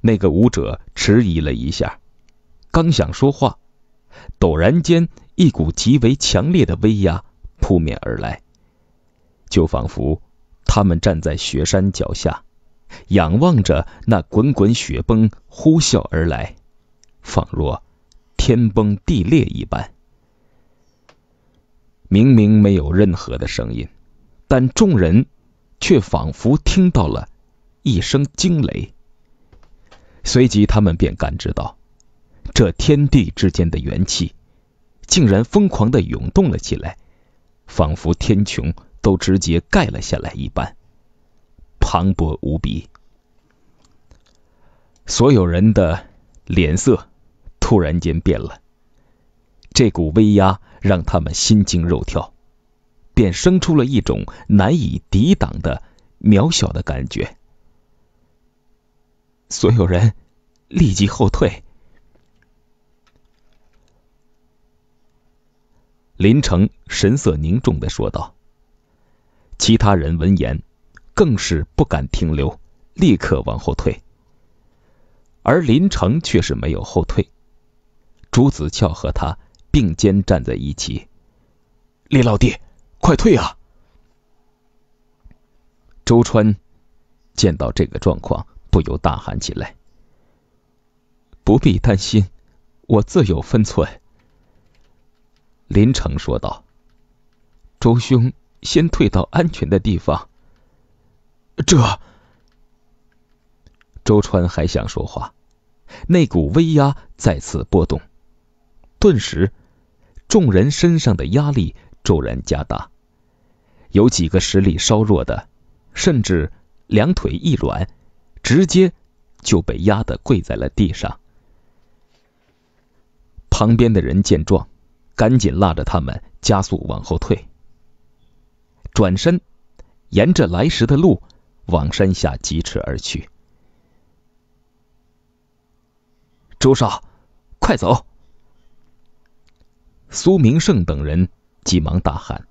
那个舞者迟疑了一下，刚想说话，陡然间一股极为强烈的威压扑面而来，就仿佛他们站在雪山脚下，仰望着那滚滚雪崩呼啸而来，仿若天崩地裂一般。明明没有任何的声音，但众人却仿佛听到了一声惊雷。随即他们便感知到，这天地之间的元气竟然疯狂地涌动了起来，仿佛天穹都直接盖了下来一般，磅礴无比。所有人的脸色突然间变了，这股威压让他们心惊肉跳，便生出了一种难以抵挡的渺小的感觉。所有人立即后退。林城神色凝重地说道，其他人闻言更是不敢停留，立刻往后退。而林城却是没有后退，朱子俏和他并肩站在一起。林老弟，快退啊！周川见到这个状况，不由大喊起来：“不必担心，我自有分寸。”林城说道：“周兄，先退到安全的地方。”这……周川还想说话，那股威压再次波动，顿时众人身上的压力骤然加大，有几个实力稍弱的，甚至两腿一软，直接就被压得跪在了地上。旁边的人见状，赶紧拉着他们加速往后退，转身沿着来时的路往山下疾驰而去。周少，快走！苏明胜等人急忙大喊。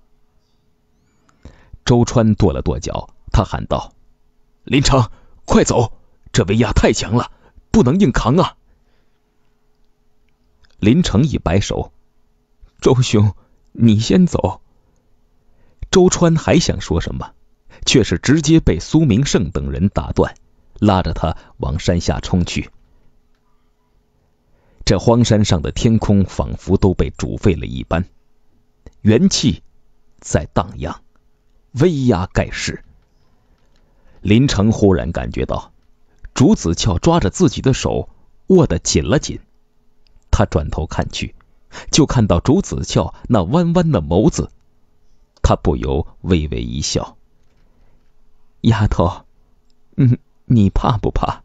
周川跺了跺脚，他喊道：“林城，快走！这威压太强了，不能硬扛啊！”林城一摆手：“周兄，你先走。”周川还想说什么，却是直接被苏明胜等人打断，拉着他往山下冲去。这荒山上的天空仿佛都被煮沸了一般，元气在荡漾，威压盖世。林城忽然感觉到竹子俏抓着自己的手握得紧了紧，他转头看去，就看到竹子俏那弯弯的眸子，他不由微微一笑：“丫头，你怕不怕？”“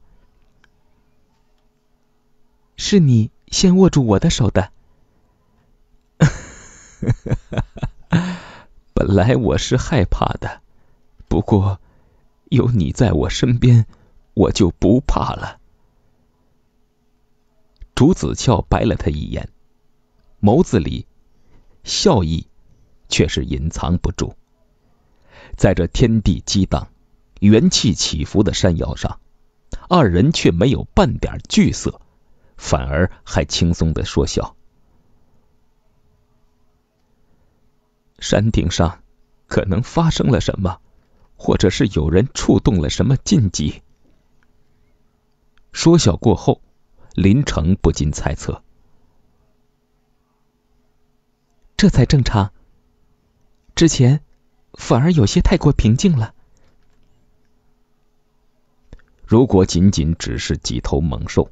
是你先握住我的手的。”“本来我是害怕的，不过有你在我身边，我就不怕了。”竹子俏白了他一眼，眸子里笑意却是隐藏不住。在这天地激荡、元气起伏的山腰上，二人却没有半点惧色，反而还轻松地说笑。山顶上可能发生了什么，或者是有人触动了什么禁忌。说笑过后，林城不禁猜测。这才正常，之前反而有些太过平静了。如果仅仅只是几头猛兽，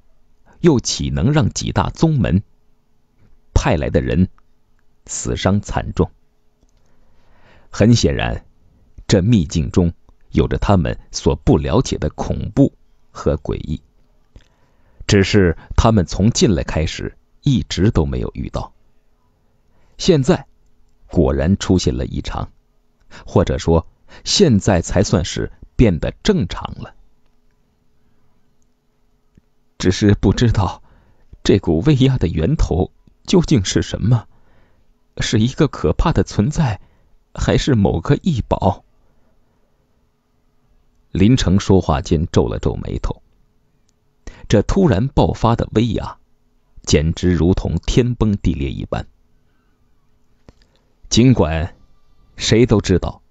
又岂能让几大宗门派来的人死伤惨重？很显然，这秘境中有着他们所不了解的恐怖和诡异，只是他们从进来开始一直都没有遇到。现在果然出现了异常，或者说现在才算是变得正常了。只是不知道这股威压的源头究竟是什么，是一个可怕的存在，还是某个异宝？林城说话间皱了皱眉头，这突然爆发的威压，简直如同天崩地裂一般。尽管谁都知道，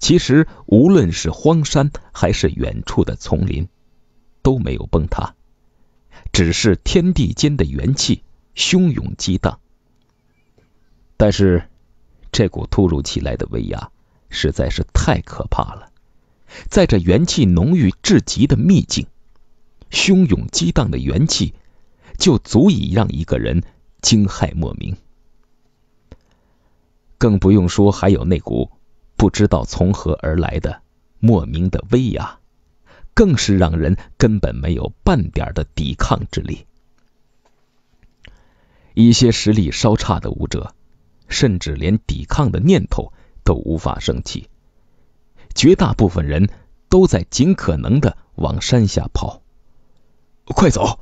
其实无论是荒山还是远处的丛林，都没有崩塌，只是天地间的元气汹涌激荡。但是这股突如其来的威压实在是太可怕了，在这元气浓郁至极的秘境，汹涌激荡的元气就足以让一个人惊骇莫名。更不用说还有那股不知道从何而来的莫名的威压，更是让人根本没有半点的抵抗之力。一些实力稍差的武者，甚至连抵抗的念头都无法升起，绝大部分人都在尽可能的往山下跑。快走，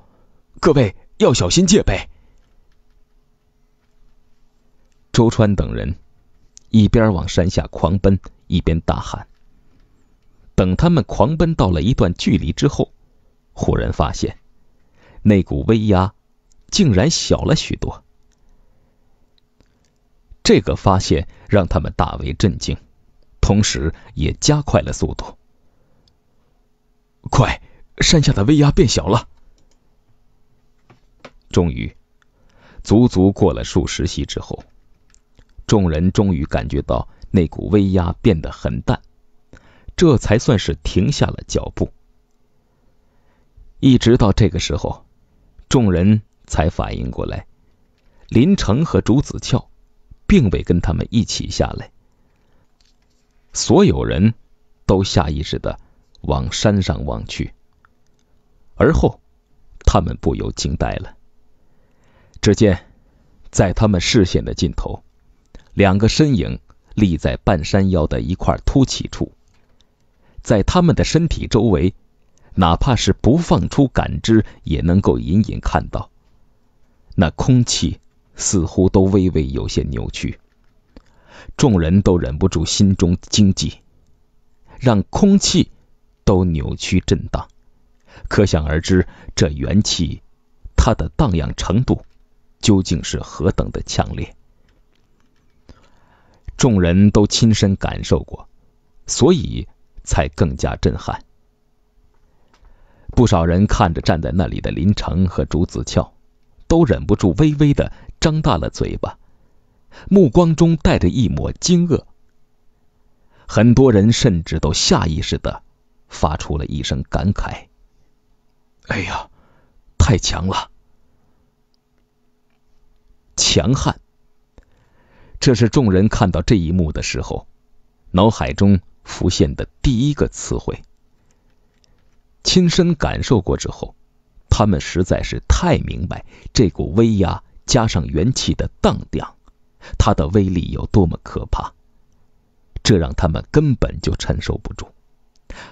各位要小心戒备！周川等人一边往山下狂奔，一边大喊。等他们狂奔到了一段距离之后，忽然发现那股威压竟然小了许多。这个发现让他们大为震惊，同时也加快了速度。快，山下的威压变小了！终于，足过了数十息之后，众人终于感觉到那股威压变得很淡，这才算是停下了脚步。一直到这个时候，众人才反应过来，林城和竹子俏并未跟他们一起下来，所有人都下意识的往山上望去。而后他们不由惊呆了，只见在他们视线的尽头，两个身影立在半山腰的一块凸起处，在他们的身体周围，哪怕是不放出感知，也能够隐隐看到，那空气似乎都微微有些扭曲。众人都忍不住心中惊悸，让空气都扭曲震荡，可想而知这元气它的荡漾程度究竟是何等的强烈。众人都亲身感受过，所以才更加震撼。不少人看着站在那里的林城和竹子俏，都忍不住微微的张大了嘴巴，目光中带着一抹惊愕。很多人甚至都下意识的发出了一声感慨：哎呀，太强了！强悍，这是众人看到这一幕的时候，脑海中浮现的第一个词汇。亲身感受过之后，他们实在是太明白这股威压加上元气的荡漾，它的威力有多么可怕，这让他们根本就承受不住，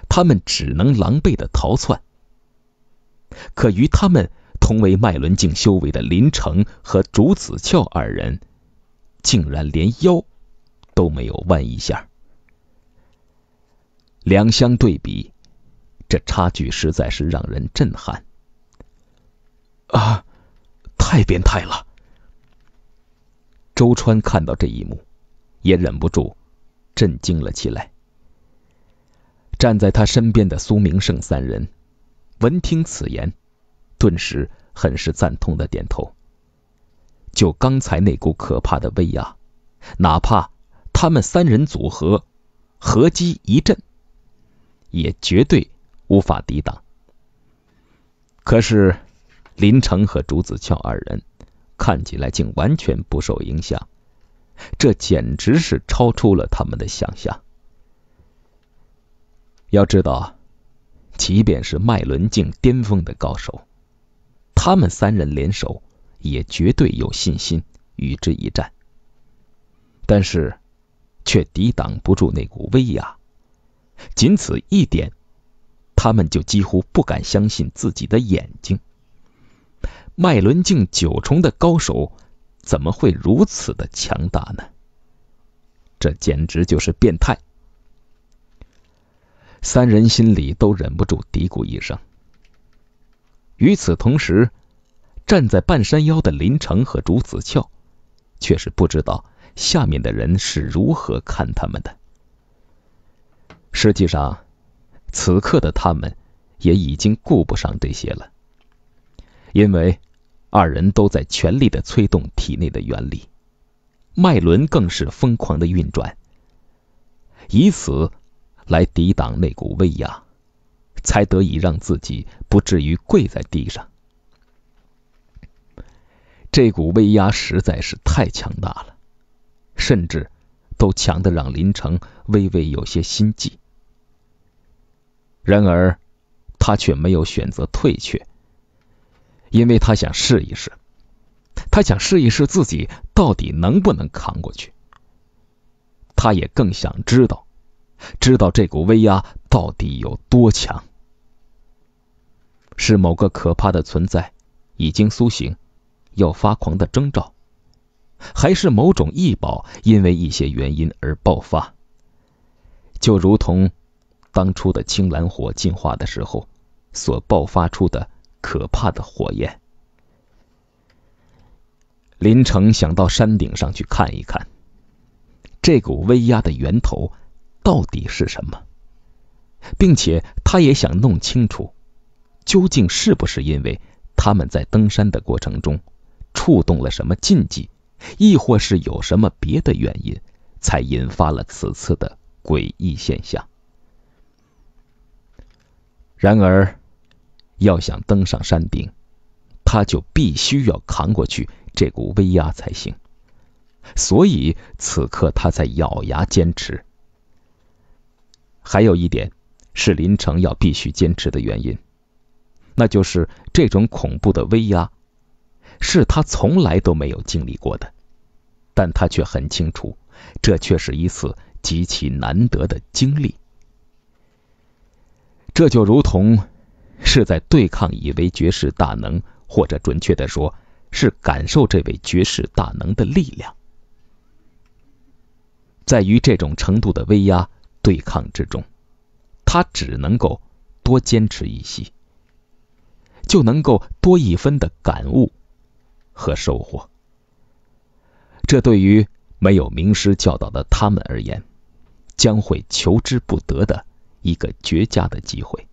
他们只能狼狈的逃窜。可与他们同为脉轮境修为的林城和竹子俏二人，竟然连腰都没有弯一下。两相对比，这差距实在是让人震撼。啊，太变态了！周川看到这一幕，也忍不住震惊了起来。站在他身边的苏明胜三人闻听此言，顿时很是赞同的点头。就刚才那股可怕的威压，哪怕他们三人组合合击一阵，也绝对无法抵挡。可是林城和竹子俏二人看起来竟完全不受影响，这简直是超出了他们的想象。要知道，即便是脉轮境巅峰的高手，他们三人联手也绝对有信心与之一战，但是却抵挡不住那股威压。仅此一点，他们就几乎不敢相信自己的眼睛。脉轮境九重的高手怎么会如此的强大呢？这简直就是变态。三人心里都忍不住嘀咕一声，与此同时，站在半山腰的林成和朱子俏，却是不知道下面的人是如何看他们的。实际上，此刻的他们也已经顾不上这些了，因为二人都在全力地催动体内的原力，脉轮更是疯狂地运转，以此来抵挡那股威压，才得以让自己不至于跪在地上。这股威压实在是太强大了，甚至都强得让林成微微有些心悸。然而他却没有选择退却，因为他想试一试，自己到底能不能扛过去。他也更想知道这股威压到底有多强。是某个可怕的存在已经苏醒，要发狂的征兆，还是某种异宝因为一些原因而爆发？就如同当初的青蓝火进化的时候所爆发出的可怕的火焰。林成想到山顶上去看一看，这股威压的源头到底是什么，并且他也想弄清楚，究竟是不是因为他们在登山的过程中触动了什么禁忌，亦或是有什么别的原因，才引发了此次的诡异现象。然而，要想登上山顶，他就必须要扛过去这股威压才行。所以此刻他才咬牙坚持。还有一点是林成要必须坚持的原因，那就是这种恐怖的威压是他从来都没有经历过的，但他却很清楚，这却是一次极其难得的经历。这就如同是在对抗一位绝世大能，或者准确的说是感受这位绝世大能的力量。在与这种程度的威压对抗之中，他只能够多坚持一息，就能够多一分的感悟和收获。这对于没有名师教导的他们而言，将会求之不得的一个绝佳的机会，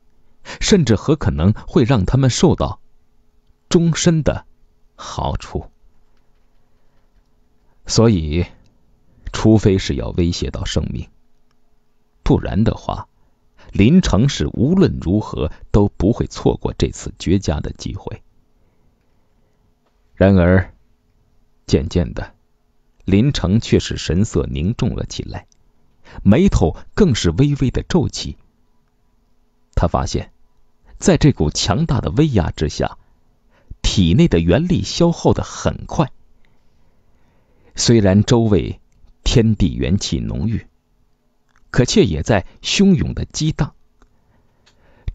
甚至很可能会让他们受到终身的好处。所以，除非是要威胁到生命，不然的话，林成是无论如何都不会错过这次绝佳的机会。然而，渐渐的，林成却是神色凝重了起来，眉头更是微微的皱起。他发现，在这股强大的威压之下，体内的元力消耗得很快。虽然周围天地元气浓郁，可却也在汹涌的激荡，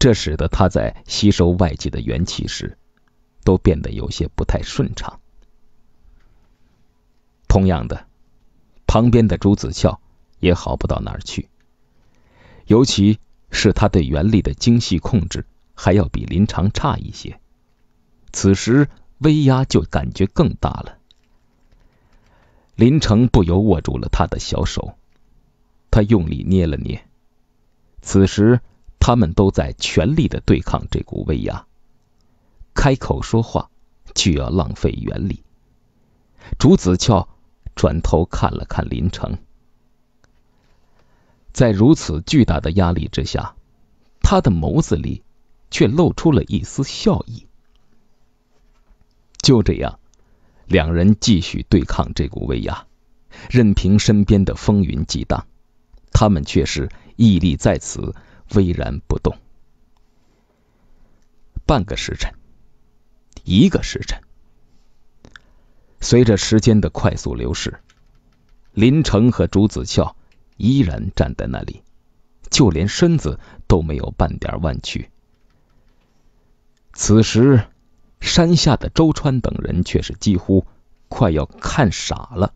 这使得他在吸收外界的元气时都变得有些不太顺畅。同样的，旁边的朱子俏也好不到哪儿去，尤其是他对元力的精细控制还要比林成差一些，此时威压就感觉更大了。林成不由握住了他的小手，他用力捏了捏。此时他们都在全力的对抗这股威压，开口说话就要浪费元力。朱子俏转头看了看林成，在如此巨大的压力之下，他的眸子里却露出了一丝笑意。就这样，两人继续对抗这股威压，任凭身边的风云激荡，他们却是屹立在此，巍然不动。半个时辰，一个时辰，随着时间的快速流逝，林成和朱子俏依然站在那里，就连身子都没有半点弯曲。此时，山下的周川等人却是几乎快要看傻了。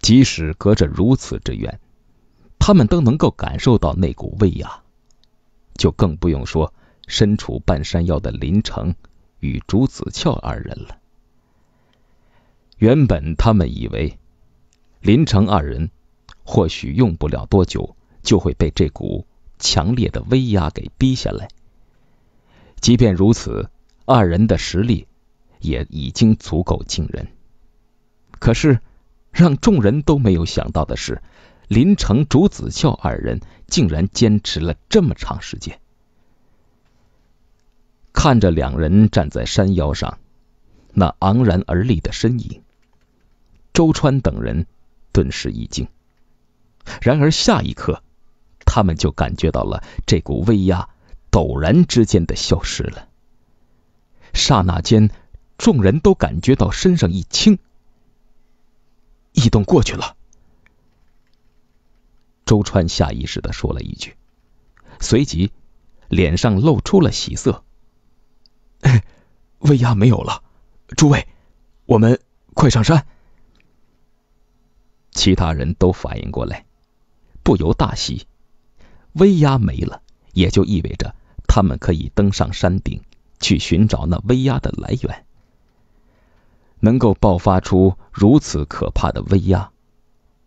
即使隔着如此之远，他们都能够感受到那股威压，就更不用说身处半山腰的林城与朱子俏二人了。原本他们以为林城二人或许用不了多久就会被这股强烈的威压给逼下来，即便如此，二人的实力也已经足够惊人。可是让众人都没有想到的是，林城、朱子俏二人竟然坚持了这么长时间。看着两人站在山腰上那昂然而立的身影，周川等人顿时一惊。然而下一刻，他们就感觉到了这股威压陡然之间的消失了。刹那间，众人都感觉到身上一轻，异动过去了。周川下意识地说了一句，随即脸上露出了喜色。威压没有了，诸位，我们快上山。其他人都反应过来，不由大喜，威压没了，也就意味着他们可以登上山顶去寻找那威压的来源。能够爆发出如此可怕的威压，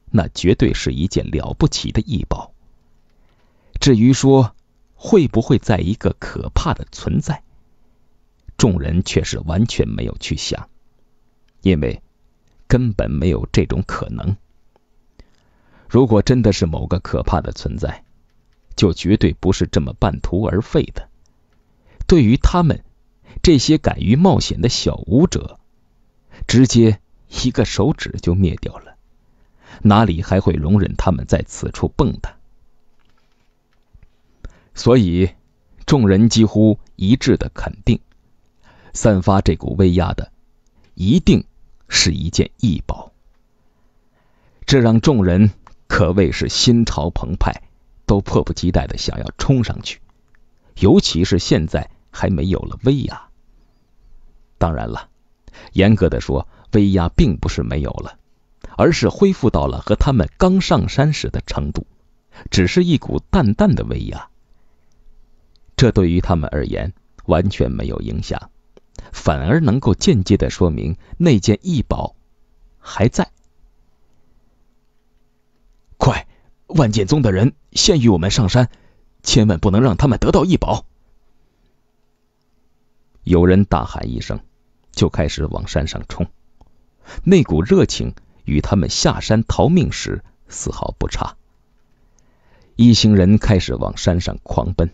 那绝对是一件了不起的异宝。至于说会不会在一个可怕的存在，众人却是完全没有去想，因为根本没有这种可能。如果真的是某个可怕的存在，就绝对不是这么半途而废的。对于他们这些敢于冒险的小武者，直接一个手指就灭掉了，哪里还会容忍他们在此处蹦跶？所以众人几乎一致的肯定，散发这股威压的一定是一件异宝。这让众人可谓是心潮澎湃，都迫不及待的想要冲上去，尤其是现在还没有了威压。当然了，严格的说，威压并不是没有了，而是恢复到了和他们刚上山时的程度，只是一股淡淡的威压。这对于他们而言完全没有影响，反而能够间接的说明那件异宝还在。快，万剑宗的人先与我们上山，千万不能让他们得到异宝。有人大喊一声，就开始往山上冲，那股热情与他们下山逃命时丝毫不差。一行人开始往山上狂奔，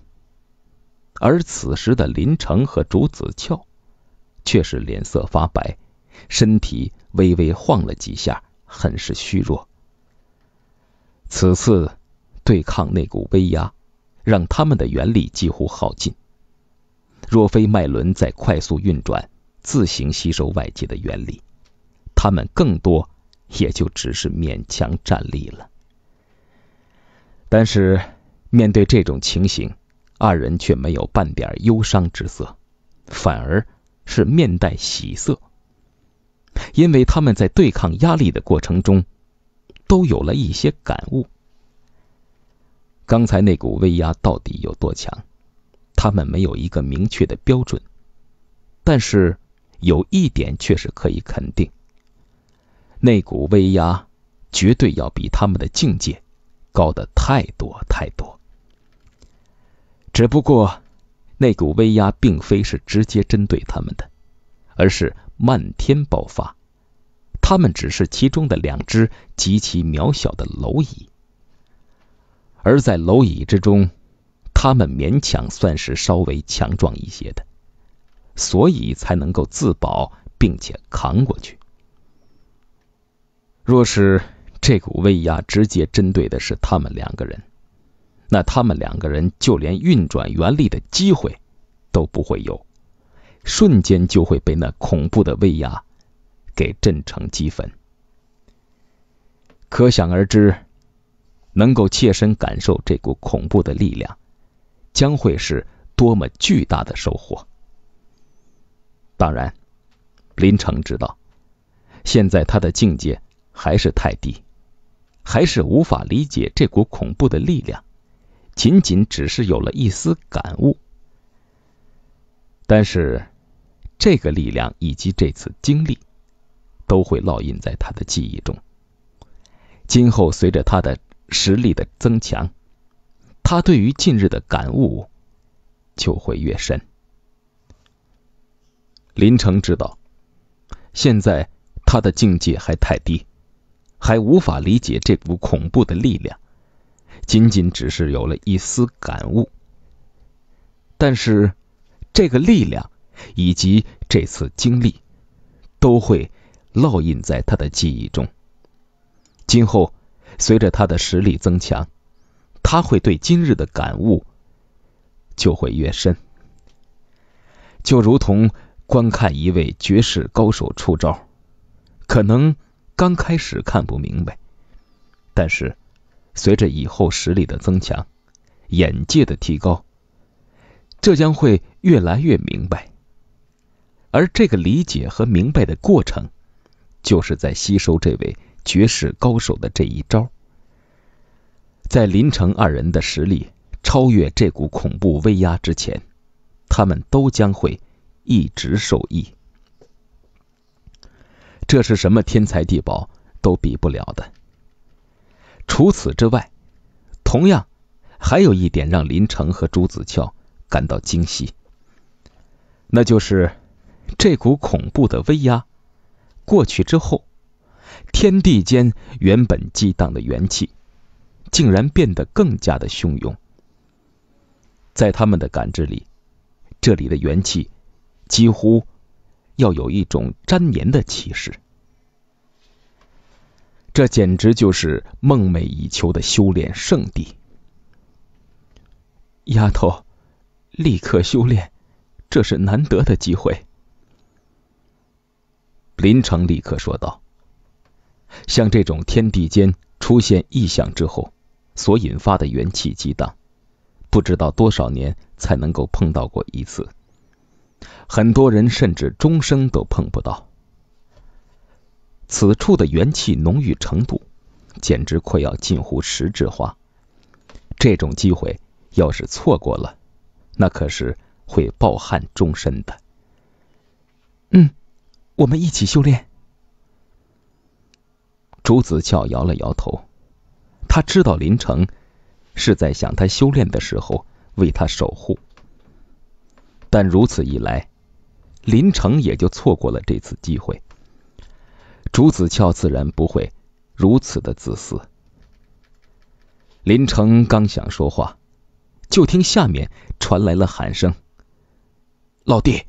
而此时的林城和朱子俏却是脸色发白，身体微微晃了几下，很是虚弱。此次对抗那股威压，让他们的元力几乎耗尽，若非脉轮在快速运转，自行吸收外界的元力，他们更多也就只是勉强站立了。但是面对这种情形，二人却没有半点忧伤之色，反而是面带喜色，因为他们在对抗压力的过程中都有了一些感悟。刚才那股威压到底有多强，他们没有一个明确的标准，但是有一点却是可以肯定，那股威压绝对要比他们的境界高得太多太多。只不过那股威压并非是直接针对他们的，而是漫天爆发，他们只是其中的两只极其渺小的蝼蚁，而在蝼蚁之中，他们勉强算是稍微强壮一些的，所以才能够自保并且扛过去。若是这股威压直接针对的是他们两个人，那他们两个人就连运转原力的机会都不会有，瞬间就会被那恐怖的威压给震成齑粉。可想而知，能够切身感受这股恐怖的力量，将会是多么巨大的收获。当然，林城知道，现在他的境界还是太低，还是无法理解这股恐怖的力量，仅仅只是有了一丝感悟。但是这个力量以及这次经历都会烙印在他的记忆中。今后随着他的实力的增强，他对于近日的感悟就会越深。林成知道，现在他的境界还太低，还无法理解这股恐怖的力量，仅仅只是有了一丝感悟。但是这个力量以及这次经历都会烙印在他的记忆中。今后随着他的实力增强，他会对今日的感悟就会越深。就如同观看一位绝世高手出招，可能刚开始看不明白，但是随着以后实力的增强，眼界的提高，这将会越来越明白。而这个理解和明白的过程，就是在吸收这位绝世高手的这一招。在林成二人的实力超越这股恐怖威压之前，他们都将会一直受益。这是什么天才地宝都比不了的。除此之外，同样还有一点让林成和朱子俏感到惊喜，那就是这股恐怖的威压过去之后，天地间原本激荡的元气竟然变得更加的汹涌。在他们的感知里，这里的元气几乎要有一种粘黏的气势，这简直就是梦寐以求的修炼圣地。丫头，立刻修炼，这是难得的机会。林成立刻说道。像这种天地间出现异象之后所引发的元气激荡，不知道多少年才能够碰到过一次，很多人甚至终生都碰不到。此处的元气浓郁程度简直快要近乎实质化，这种机会要是错过了，那可是会抱憾终身的。我们一起修炼。朱子俏摇了摇头，他知道林成是在想他修炼的时候为他守护，但如此一来，林成也就错过了这次机会。朱子俏自然不会如此的自私。林成刚想说话，就听下面传来了喊声：“老弟，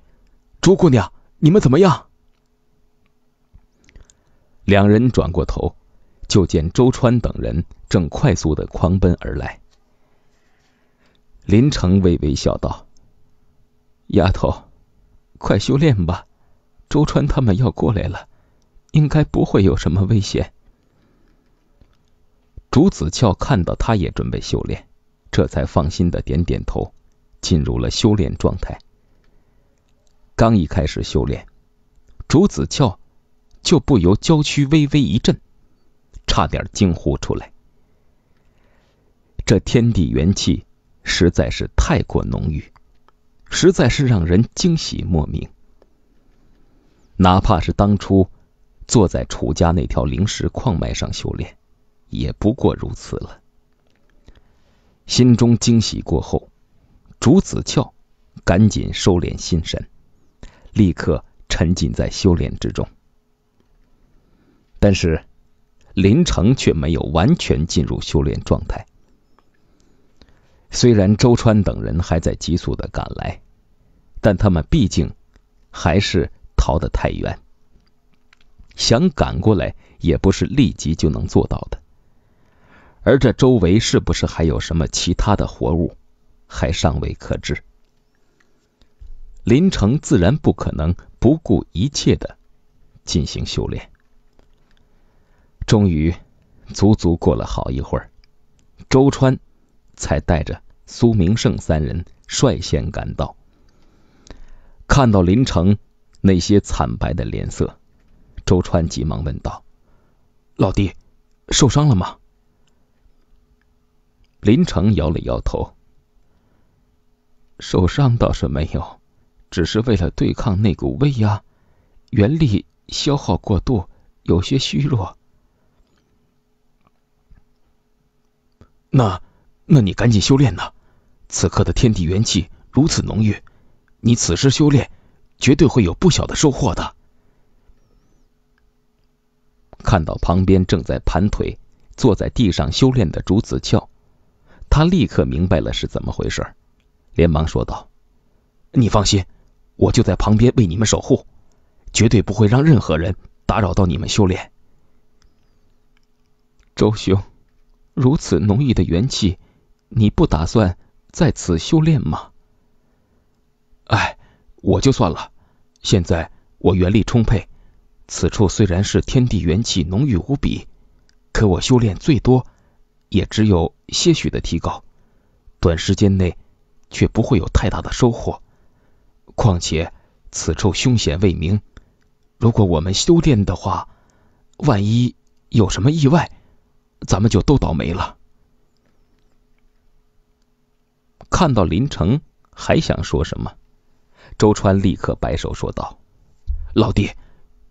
朱姑娘，你们怎么样？”两人转过头，就见周川等人正快速的狂奔而来。林成微微笑道：“丫头，快修炼吧，周川他们要过来了，应该不会有什么危险。”朱子俏看到他也准备修炼，这才放心的点点头，进入了修炼状态。刚一开始修炼，朱子俏就不由娇躯微微一震，差点惊呼出来。这天地元气实在是太过浓郁，实在是让人惊喜莫名。哪怕是当初坐在楚家那条灵石矿脉上修炼，也不过如此了。心中惊喜过后，朱子俏赶紧收敛心神，立刻沉浸在修炼之中。但是林成却没有完全进入修炼状态。虽然周川等人还在急速的赶来，但他们毕竟还是逃得太远，想赶过来也不是立即就能做到的。而这周围是不是还有什么其他的活物，还尚未可知。林成自然不可能不顾一切的进行修炼。终于足足过了好一会儿，周川才带着苏明胜三人率先赶到。看到林成那些惨白的脸色，周川急忙问道：“老弟，受伤了吗？”林成摇了摇头：“受伤倒是没有，只是为了对抗那股威压，原力消耗过度，有些虚弱。那你赶紧修炼呐！此刻的天地元气如此浓郁，你此时修炼，绝对会有不小的收获的。看到旁边正在盘腿坐在地上修炼的竹子俏，他立刻明白了是怎么回事，连忙说道：“你放心，我就在旁边为你们守护，绝对不会让任何人打扰到你们修炼。”周兄，如此浓郁的元气，你不打算在此修炼吗？哎，我就算了，现在我元力充沛，此处虽然是天地元气浓郁无比，可我修炼最多也只有些许的提高，短时间内却不会有太大的收获。况且此处凶险未明，如果我们修炼的话，万一有什么意外，咱们就都倒霉了。看到林成还想说什么，周川立刻摆手说道：“老弟，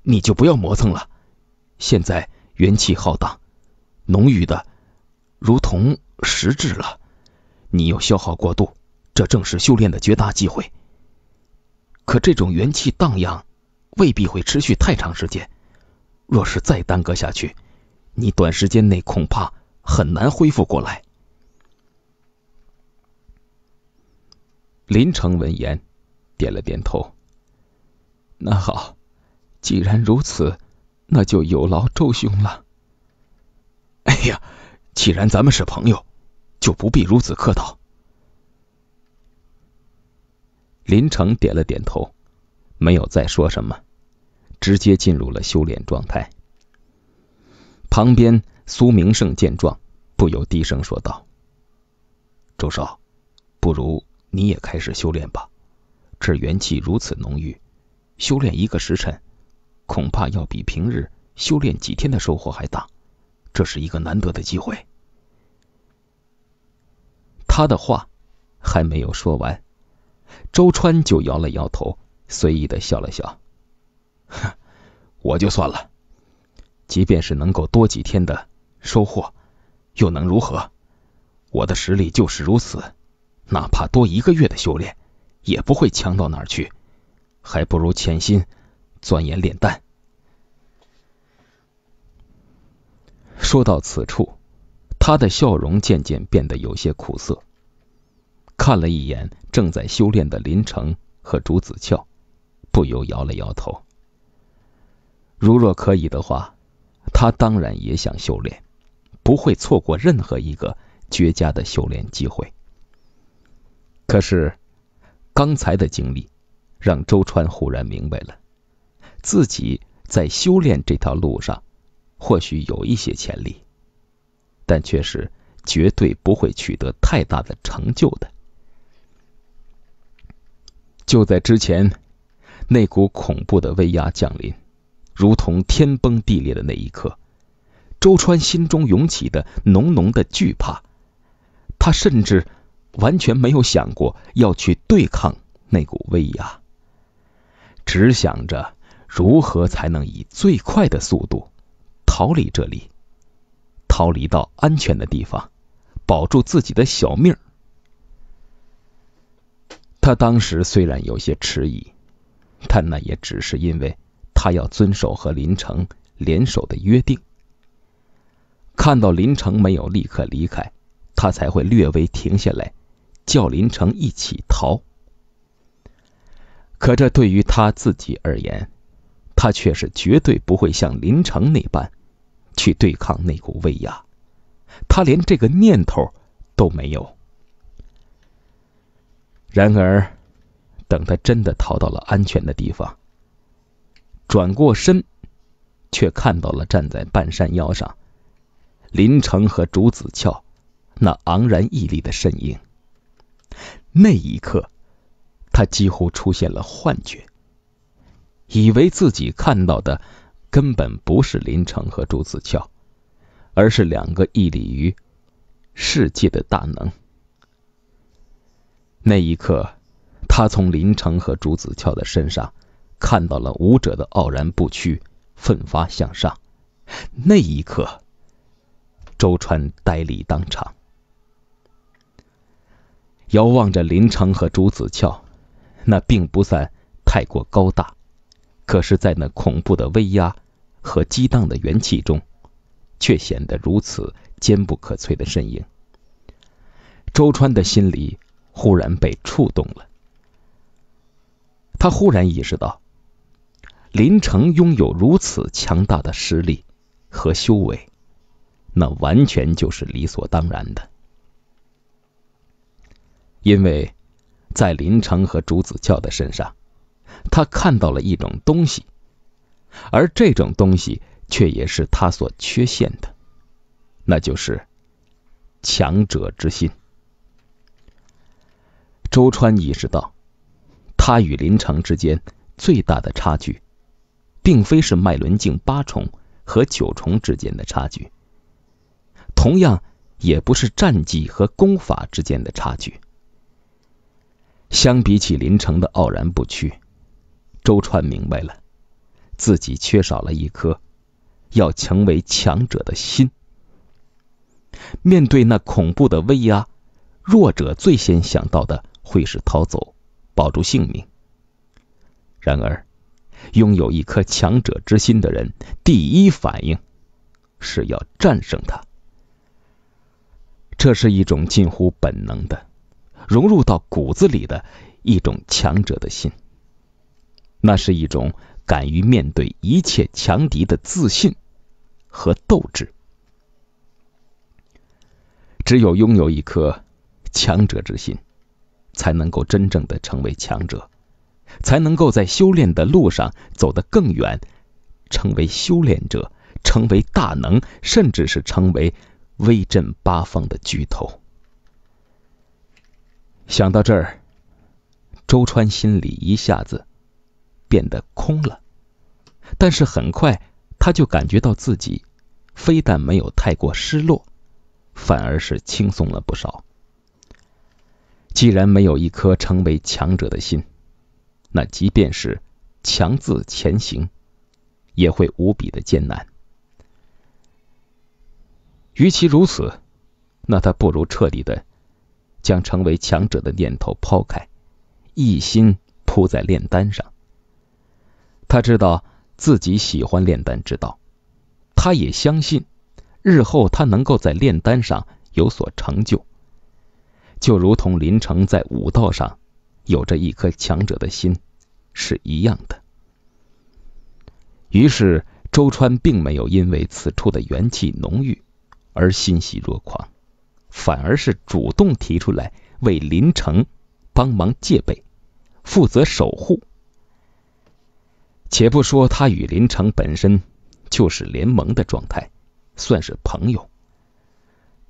你就不要磨蹭了，现在元气浩荡，浓郁的如同实质了，你又消耗过度，这正是修炼的绝大机会。可这种元气荡漾未必会持续太长时间，若是再耽搁下去，你短时间内恐怕很难恢复过来。”林成闻言点了点头：“那好，既然如此，那就有劳周兄了。”“哎呀，既然咱们是朋友，就不必如此客套。”林成点了点头，没有再说什么，直接进入了修炼状态。旁边苏明胜见状，不由低声说道：“周少，不如你也开始修炼吧，这元气如此浓郁，修炼1个时辰，恐怕要比平日修炼几天的收获还大，这是一个难得的机会。”他的话还没有说完，周川就摇了摇头，随意的笑了笑：“哼，我就算了，即便是能够多几天的收获，又能如何？我的实力就是如此，哪怕多1个月的修炼，也不会强到哪儿去，还不如潜心钻研炼丹。”说到此处，他的笑容渐渐变得有些苦涩，看了一眼正在修炼的林成和竹子俏，不由摇了摇头。如若可以的话，他当然也想修炼，不会错过任何一个绝佳的修炼机会。可是刚才的经历让周川忽然明白了，自己在修炼这条路上或许有一些潜力，但却是绝对不会取得太大的成就的。就在之前，那股恐怖的威压降临，如同天崩地裂的那一刻，周川心中涌起的浓浓的惧怕，他甚至完全没有想过要去对抗那股威压，只想着如何才能以最快的速度逃离这里，逃离到安全的地方，保住自己的小命。他当时虽然有些迟疑，但那也只是因为他要遵守和林成联手的约定。看到林成没有立刻离开，他才会略微停下来，叫林成一起逃。可这对于他自己而言，他却是绝对不会像林成那般去对抗那股威压，他连这个念头都没有。然而等他真的逃到了安全的地方，转过身却看到了站在半山腰上林成和竹子俏那昂然屹立的身影。那一刻他几乎出现了幻觉，以为自己看到的根本不是林成和竹子俏，而是2个屹立于世界的大能。那一刻他从林城和朱子俏的身上看到了武者的傲然不屈、奋发向上。那一刻，周川呆立当场，遥望着林城和朱子俏，那并不算太过高大，可是在那恐怖的威压和激荡的元气中，却显得如此坚不可摧的身影。周川的心里忽然被触动了，他忽然意识到，林城拥有如此强大的实力和修为，那完全就是理所当然的。因为在林城和朱子俏的身上，他看到了一种东西，而这种东西却也是他所缺陷的，那就是强者之心。周川意识到，他与林城之间最大的差距，并非是脉轮境8重和9重之间的差距，同样也不是战技和功法之间的差距。相比起林城的傲然不屈，周川明白了，自己缺少了一颗要成为强者的心。面对那恐怖的威压，弱者最先想到的会是逃走，保住性命。然而，拥有一颗强者之心的人，第一反应是要战胜他。这是一种近乎本能的、融入到骨子里的一种强者的心，那是一种敢于面对一切强敌的自信和斗志。只有拥有一颗强者之心，才能够真正的成为强者，才能够在修炼的路上走得更远，成为修炼者，成为大能，甚至是成为威震八方的巨头。想到这儿，周川心里一下子变得空了，但是很快他就感觉到自己非但没有太过失落，反而是轻松了不少。既然没有一颗成为强者的心，那即便是强自前行，也会无比的艰难。与其如此，那他不如彻底的将成为强者的念头抛开，一心扑在炼丹上。他知道自己喜欢炼丹之道，他也相信日后他能够在炼丹上有所成就，就如同林城在武道上有着一颗强者的心是一样的。于是周川并没有因为此处的元气浓郁而欣喜若狂，反而是主动提出来为林城帮忙戒备，负责守护。且不说他与林城本身就是联盟的状态，算是朋友，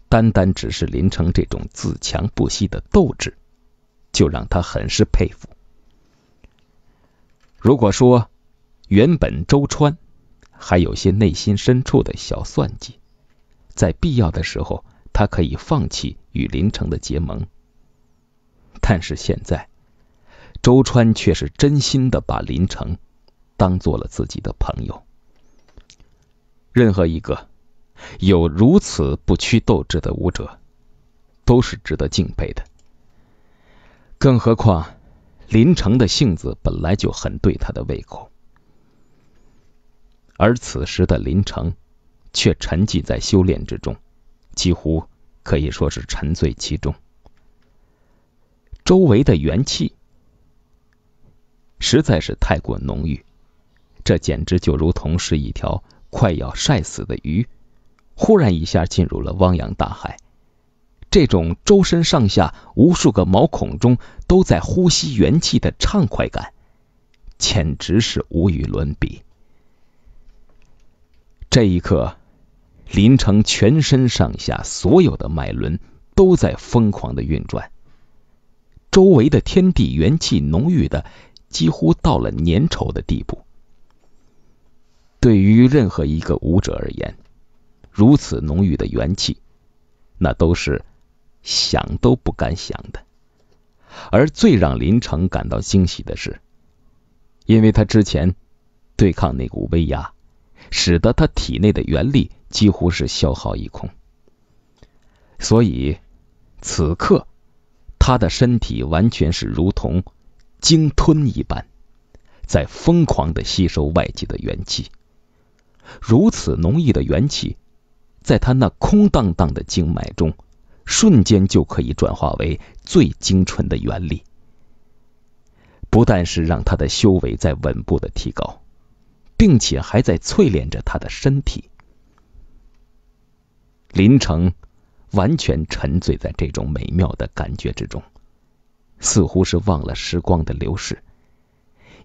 单单只是林城这种自强不息的斗志，就让他很是佩服。如果说原本周川还有些内心深处的小算计，在必要的时候他可以放弃与林城的结盟，但是现在周川却是真心的把林城当做了自己的朋友。任何一个有如此不屈斗志的武者都是值得敬佩的，更何况林城的性子本来就很对他的胃口。而此时的林城却沉寂在修炼之中，几乎可以说是沉醉其中。周围的元气实在是太过浓郁，这简直就如同是一条快要晒死的鱼，忽然一下进入了汪洋大海。这种周身上下无数个毛孔中都在呼吸元气的畅快感，简直是无与伦比。这一刻，林城全身上下所有的脉轮都在疯狂的运转，周围的天地元气浓郁的几乎到了粘稠的地步。对于任何一个武者而言，如此浓郁的元气，那都是想都不敢想的，而最让林城感到欣喜的是，因为他之前对抗那股威压，使得他体内的元力几乎是消耗一空，所以此刻他的身体完全是如同鲸吞一般，在疯狂地吸收外界的元气。如此浓郁的元气，在他那空荡荡的经脉中，瞬间就可以转化为最精纯的元力。不但是让他的修为在稳步的提高，并且还在淬炼着他的身体。林城完全沉醉在这种美妙的感觉之中，似乎是忘了时光的流逝，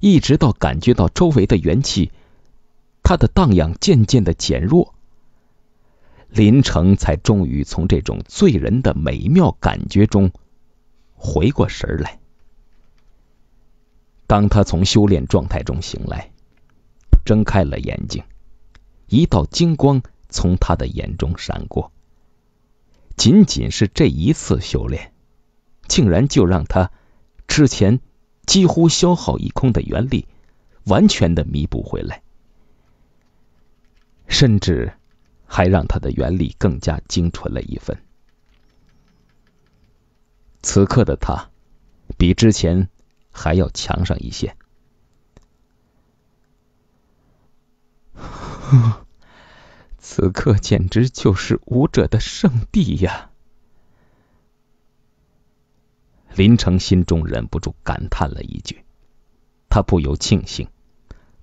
一直到感觉到周围的元气，他的荡漾渐渐的减弱，林城才终于从这种醉人的美妙感觉中回过神来。当他从修炼状态中醒来，睁开了眼睛，一道金光从他的眼中闪过。仅仅是这一次修炼，竟然就让他之前几乎消耗一空的元力完全的弥补回来，甚至还让他的元力更加精纯了一分。此刻的他比之前还要强上一些。此刻简直就是武者的圣地呀！林城心中忍不住感叹了一句，他不由庆幸，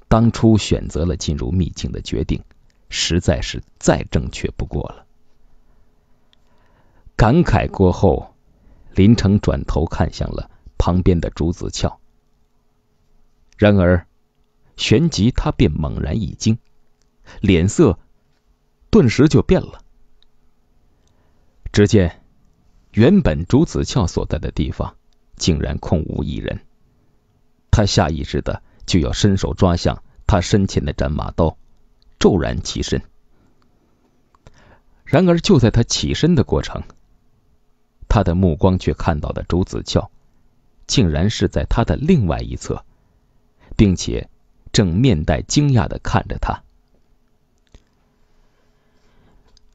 当初选择了进入秘境的决定，实在是再正确不过了。感慨过后，林城转头看向了旁边的竹子鞘，然而旋即他便猛然一惊，脸色顿时就变了。只见原本竹子鞘所在的地方竟然空无一人，他下意识的就要伸手抓向他身前的斩马刀，骤然起身。然而就在他起身的过程，他的目光却看到的竹子鞘竟然是在他的另外一侧，并且正面带惊讶的看着他。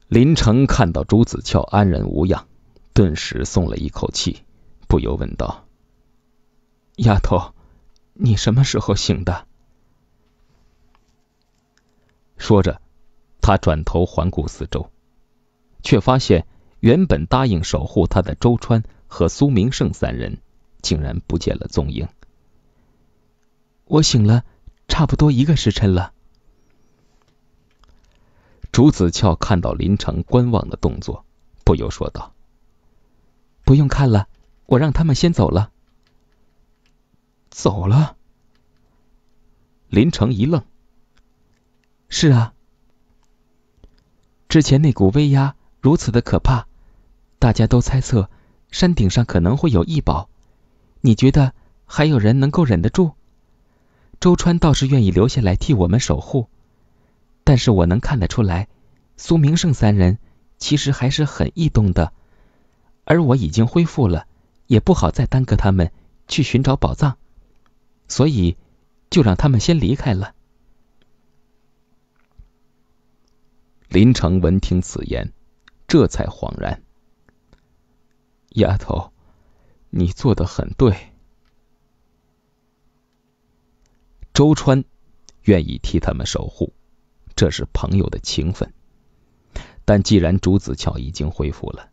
林城看到朱子俏安然无恙，顿时松了一口气，不由问道：“丫头，你什么时候醒的？”说着，他转头环顾四周，却发现原本答应守护他的周川和苏明胜三人竟然不见了踪影。“我醒了，差不多1个时辰了。”竹子俏看到林城观望的动作，不由说道：“不用看了，我让他们先走了。”“走了？”林城一愣。“是啊，之前那股威压如此的可怕，大家都猜测山顶上可能会有异宝，你觉得还有人能够忍得住？周川倒是愿意留下来替我们守护，但是我能看得出来，苏明胜三人其实还是很异动的，而我已经恢复了，也不好再耽搁他们去寻找宝藏，所以就让他们先离开了。”林城闻听此言，这才恍然：“丫头，你做得很对。周川愿意替他们守护，这是朋友的情分，但既然竹子俏已经恢复了，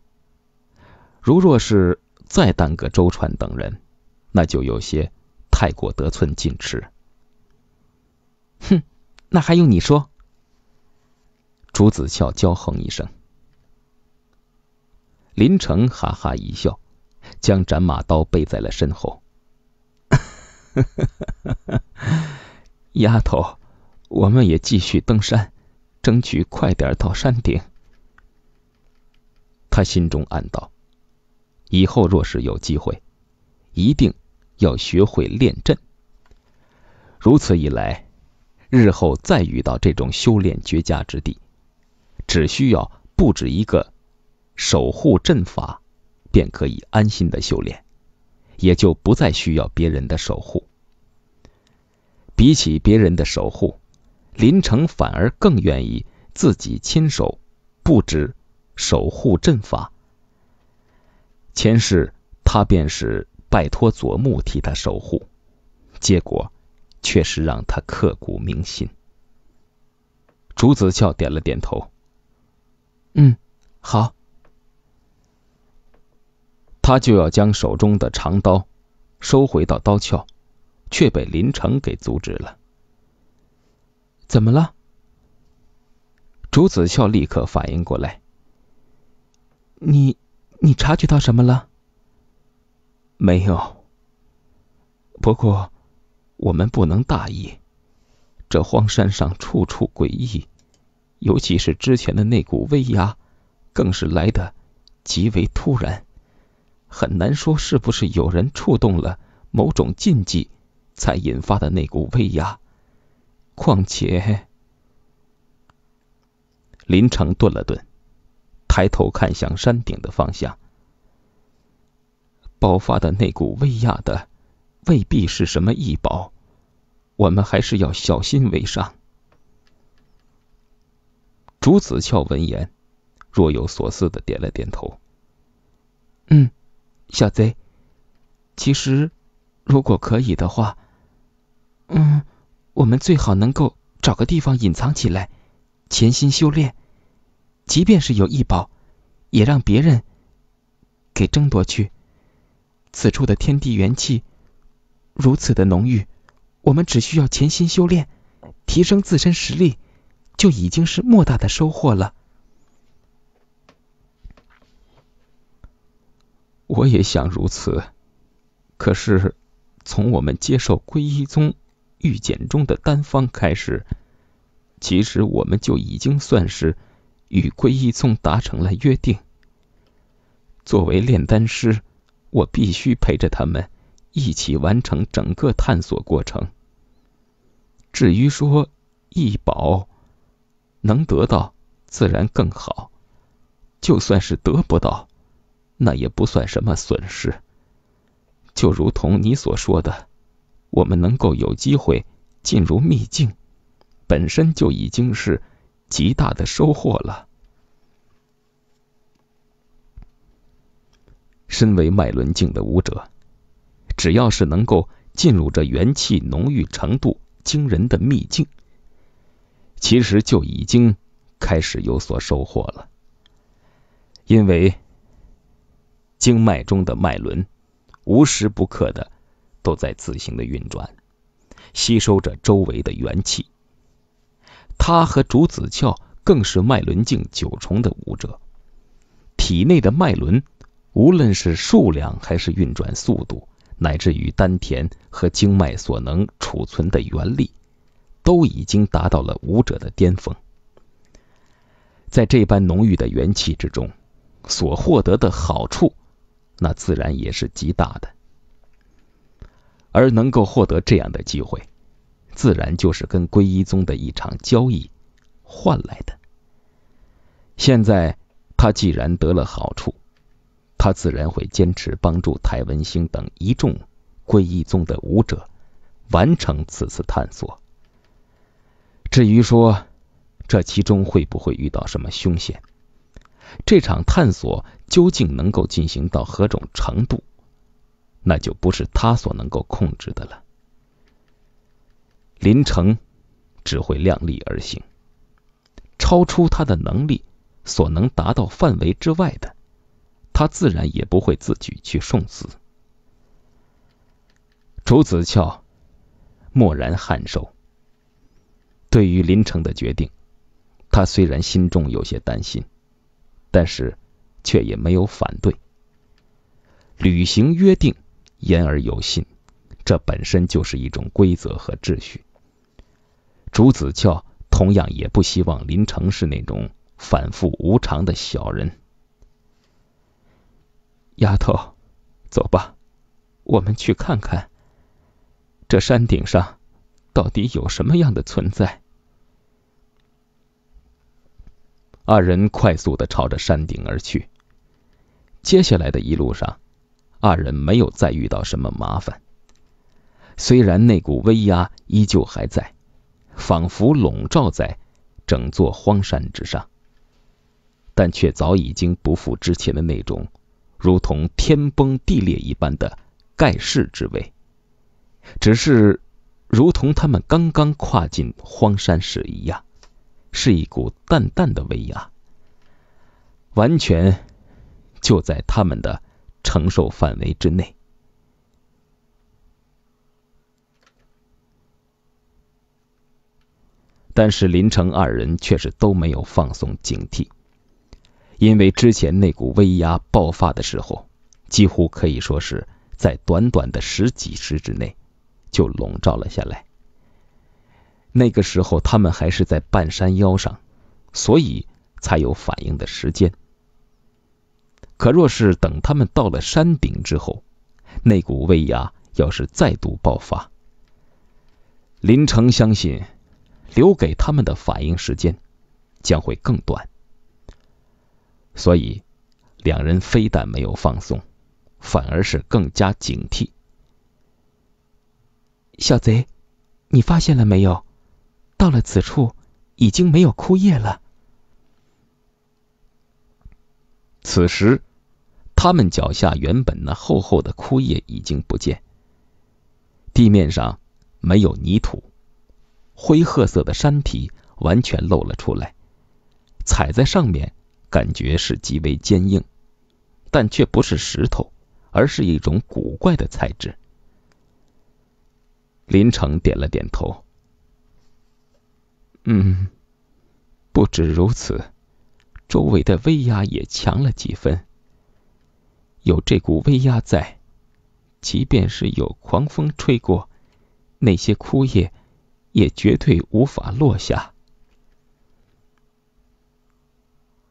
如若是再耽搁周川等人，那就有些太过得寸进尺。”“哼，那还用你说？”竹子俏骄横一声。林城哈哈一笑，将斩马刀背在了身后。“丫头，我们也继续登山，争取快点到山顶。”他心中暗道，以后若是有机会，一定要学会练阵，如此一来，日后再遇到这种修炼绝佳之地，只需要布置一个守护阵法，便可以安心的修炼，也就不再需要别人的守护。比起别人的守护，林城反而更愿意自己亲手布置守护阵法。前世他便是拜托左木替他守护，结果确实让他刻骨铭心。竹子笑点了点头，嗯，好。他就要将手中的长刀收回到刀鞘，却被林城给阻止了。怎么了？竹子笑立刻反应过来，你察觉到什么了？没有，不过我们不能大意，这荒山上处处诡异，尤其是之前的那股威压，更是来得极为突然，很难说是不是有人触动了某种禁忌才引发的那股威压。况且，林城顿了顿，抬头看向山顶的方向，爆发的那股威压的未必是什么异宝，我们还是要小心为上。竹子俏闻言若有所思的点了点头，嗯，小贼，其实如果可以的话，我们最好能够找个地方隐藏起来，潜心修炼，即便是有异宝，也让别人给争夺去。此处的天地元气如此的浓郁，我们只需要潜心修炼，提升自身实力，就已经是莫大的收获了。我也想如此，可是从我们接受皈依宗御简中的单方开始，其实我们就已经算是与皈依宗达成了约定。作为炼丹师，我必须陪着他们一起完成整个探索过程。至于说异宝，能得到自然更好，就算是得不到，那也不算什么损失。就如同你所说的，我们能够有机会进入秘境，本身就已经是极大的收获了。身为脉轮境的武者，只要是能够进入这元气浓郁程度惊人的秘境，其实就已经开始有所收获了。因为经脉中的脉轮无时不刻的都在自行的运转，吸收着周围的元气。他和竹子俏更是脉轮境九重的武者，体内的脉轮无论是数量还是运转速度，乃至于丹田和经脉所能储存的元力，都已经达到了武者的巅峰。在这般浓郁的元气之中，所获得的好处那自然也是极大的。而能够获得这样的机会，自然就是跟皈依宗的一场交易换来的。现在他既然得了好处，他自然会坚持帮助台文星等一众皈依宗的武者完成此次探索。至于说这其中会不会遇到什么凶险，这场探索究竟能够进行到何种程度，那就不是他所能够控制的了。林城只会量力而行，超出他的能力所能达到范围之外的，他自然也不会自己去送死。竹子俏默然颔首，对于林城的决定，他虽然心中有些担心，但是却也没有反对。履行约定，言而有信，这本身就是一种规则和秩序。竹子俏同样也不希望林城是那种反复无常的小人。丫头，走吧，我们去看看这山顶上到底有什么样的存在。二人快速地朝着山顶而去。接下来的一路上，二人没有再遇到什么麻烦。虽然那股威压依旧还在，仿佛笼罩在整座荒山之上，但却早已经不复之前的那种如同天崩地裂一般的盖世之威，只是如同他们刚刚跨进荒山时一样，是一股淡淡的威压，完全就在他们的承受范围之内。但是林城二人却是都没有放松警惕，因为之前那股威压爆发的时候，几乎可以说是在短短的十几时之内就笼罩了下来。那个时候他们还是在半山腰上，所以才有反应的时间。可若是等他们到了山顶之后，那股威压要是再度爆发，林城相信留给他们的反应时间将会更短。所以两人非但没有放松，反而是更加警惕。小贼，你发现了没有？到了此处已经没有枯叶了。此时他们脚下原本那厚厚的枯叶已经不见，地面上没有泥土，灰褐色的山体完全露了出来，踩在上面感觉是极为坚硬，但却不是石头，而是一种古怪的材质。林城点了点头，不止如此，周围的威压也强了几分。有这股威压在，即便是有狂风吹过，那些枯叶也绝对无法落下。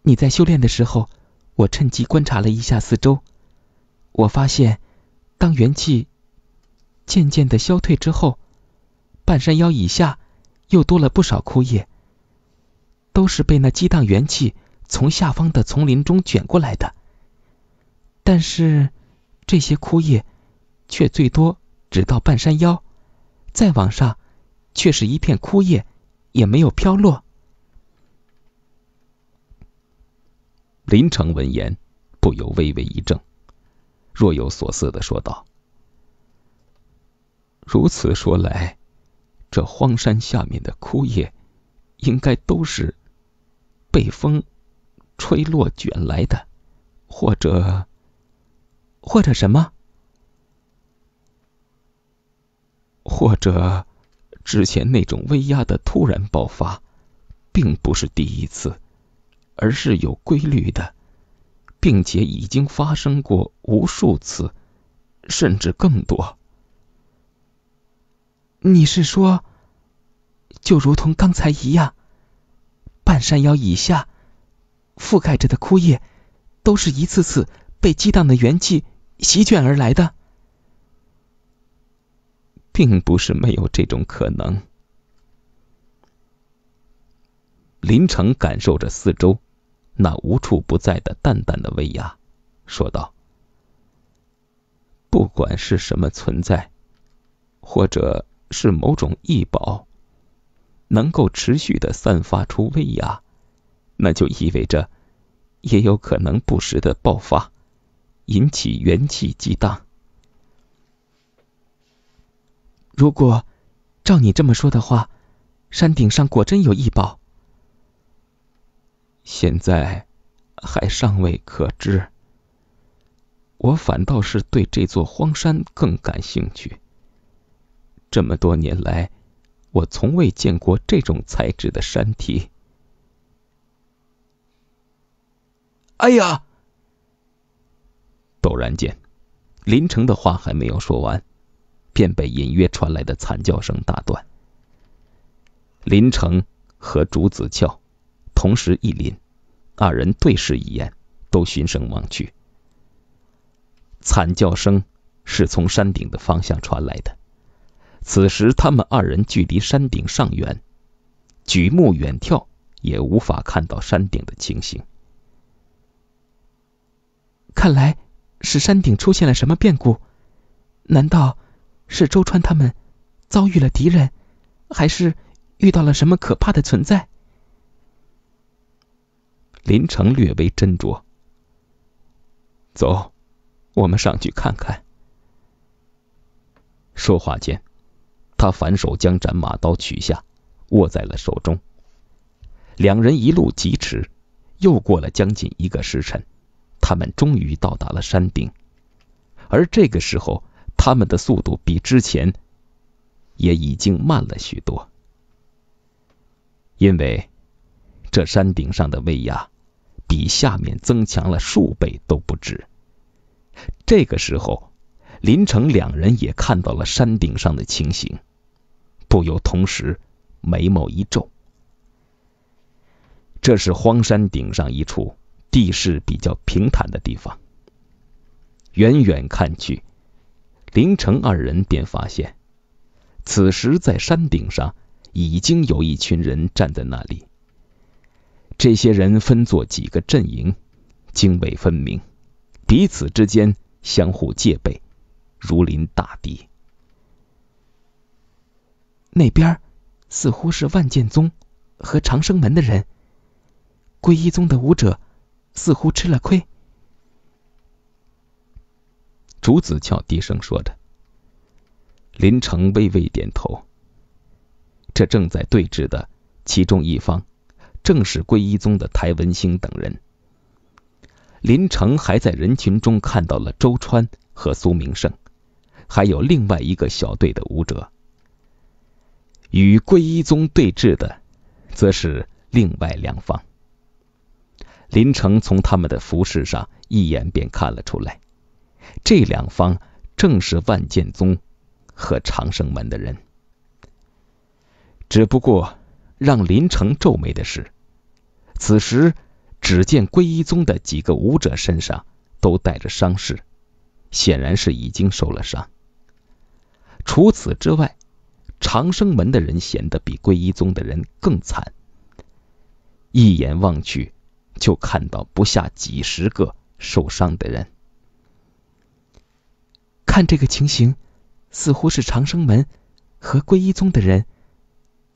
你在修炼的时候，我趁机观察了一下四周，我发现当元气渐渐的消退之后，半山腰以下又多了不少枯叶，都是被那激荡元气从下方的丛林中卷过来的，但是这些枯叶却最多只到半山腰，再往上却是一片枯叶也没有飘落。林城闻言不由微微一怔，若有所思的说道：如此说来，这荒山下面的枯叶应该都是被风吹落卷来的，或者什么？或者之前那种威压的突然爆发并不是第一次，而是有规律的，并且已经发生过无数次，甚至更多。你是说，就如同刚才一样，半山腰以下覆盖着的枯叶都是一次次被激荡的元气席卷而来的？并不是没有这种可能。林城感受着四周那无处不在的淡淡的威压，说道：不管是什么存在，或者是某种异宝，能够持续的散发出威压，那就意味着也有可能不时的爆发，引起元气激荡。如果照你这么说的话，山顶上果真有异宝，现在还尚未可知。我反倒是对这座荒山更感兴趣，这么多年来，我从未见过这种材质的山体。哎呀！陡然间，林城的话还没有说完，便被隐约传来的惨叫声打断。林城和竹子俏同时一凛，二人对视一眼，都循声望去。惨叫声是从山顶的方向传来的。此时他们二人距离山顶尚远，举目远眺也无法看到山顶的情形。看来是山顶出现了什么变故？难道是周川他们遭遇了敌人，还是遇到了什么可怕的存在？林城略微斟酌。走，我们上去看看。说话间，他反手将斩马刀取下，握在了手中。两人一路疾驰，又过了将近1个时辰，他们终于到达了山顶。而这个时候，他们的速度比之前也已经慢了许多，因为这山顶上的威压比下面增强了数倍都不止。这个时候，林城两人也看到了山顶上的情形，不由同时眉毛一皱。这是荒山顶上一处地势比较平坦的地方，远远看去，林城二人便发现，此时在山顶上已经有一群人站在那里。这些人分作几个阵营，泾渭分明，彼此之间相互戒备，如临大敌。那边似乎是万剑宗和长生门的人，皈依宗的武者似乎吃了亏。竹子俏低声说着，林城微微点头。这正在对峙的其中一方，正是皈依宗的台文星等人。林城还在人群中看到了周川和苏明胜，还有另外一个小队的武者。与皈依宗对峙的，则是另外2方。林城从他们的服饰上一眼便看了出来，这2方正是万剑宗和长生门的人。只不过让林城皱眉的是，此时只见皈依宗的几个武者身上都带着伤势，显然是已经受了伤。除此之外，长生门的人显得比皈依宗的人更惨，一眼望去就看到不下几10个受伤的人。看这个情形，似乎是长生门和皈依宗的人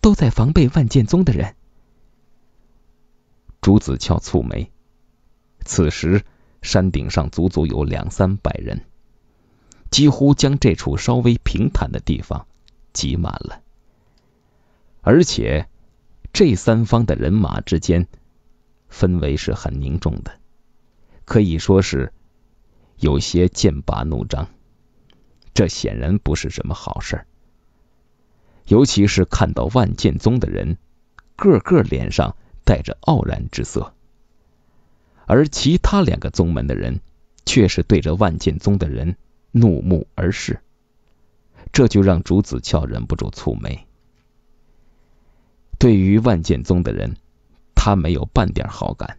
都在防备万剑宗的人。竹子俏蹙眉，此时山顶上足足有200-300人，几乎将这处稍微平坦的地方挤满了。而且这3方的人马之间氛围是很凝重的，可以说是有些剑拔弩张，这显然不是什么好事儿。尤其是看到万剑宗的人个个脸上带着傲然之色，而其他2个宗门的人却是对着万剑宗的人怒目而视，这就让竹子俏忍不住蹙眉。对于万剑宗的人，他没有半点好感。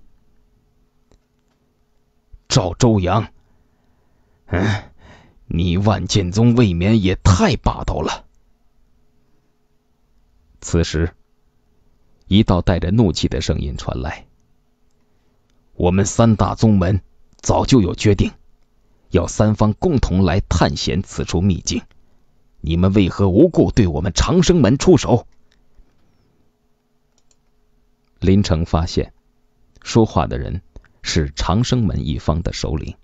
赵周阳，你万剑宗未免也太霸道了。此时，一道带着怒气的声音传来：“我们3大宗门早就有决定，要3方共同来探险此处秘境。你们为何无故对我们长生门出手？”林城发现，说话的人是长生门一方的首领。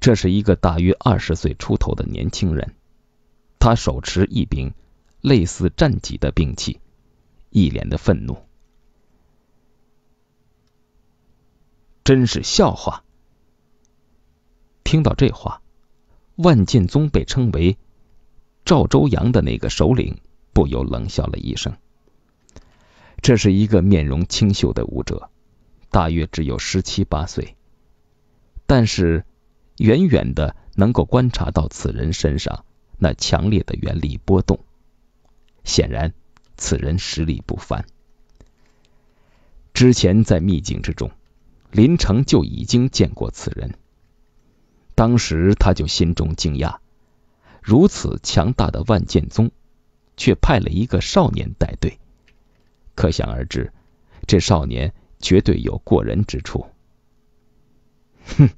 这是一个大约20岁出头的年轻人，他手持一柄类似战戟的兵器，一脸的愤怒。真是笑话！听到这话，万剑宗被称为赵周阳的那个首领不由冷笑了一声。这是一个面容清秀的武者，大约只有17、18岁，但是远远的能够观察到此人身上那强烈的元力波动，显然此人实力不凡。之前在秘境之中，林城就已经见过此人，当时他就心中惊讶，如此强大的万剑宗却派了一个少年带队，可想而知，这少年绝对有过人之处。哼，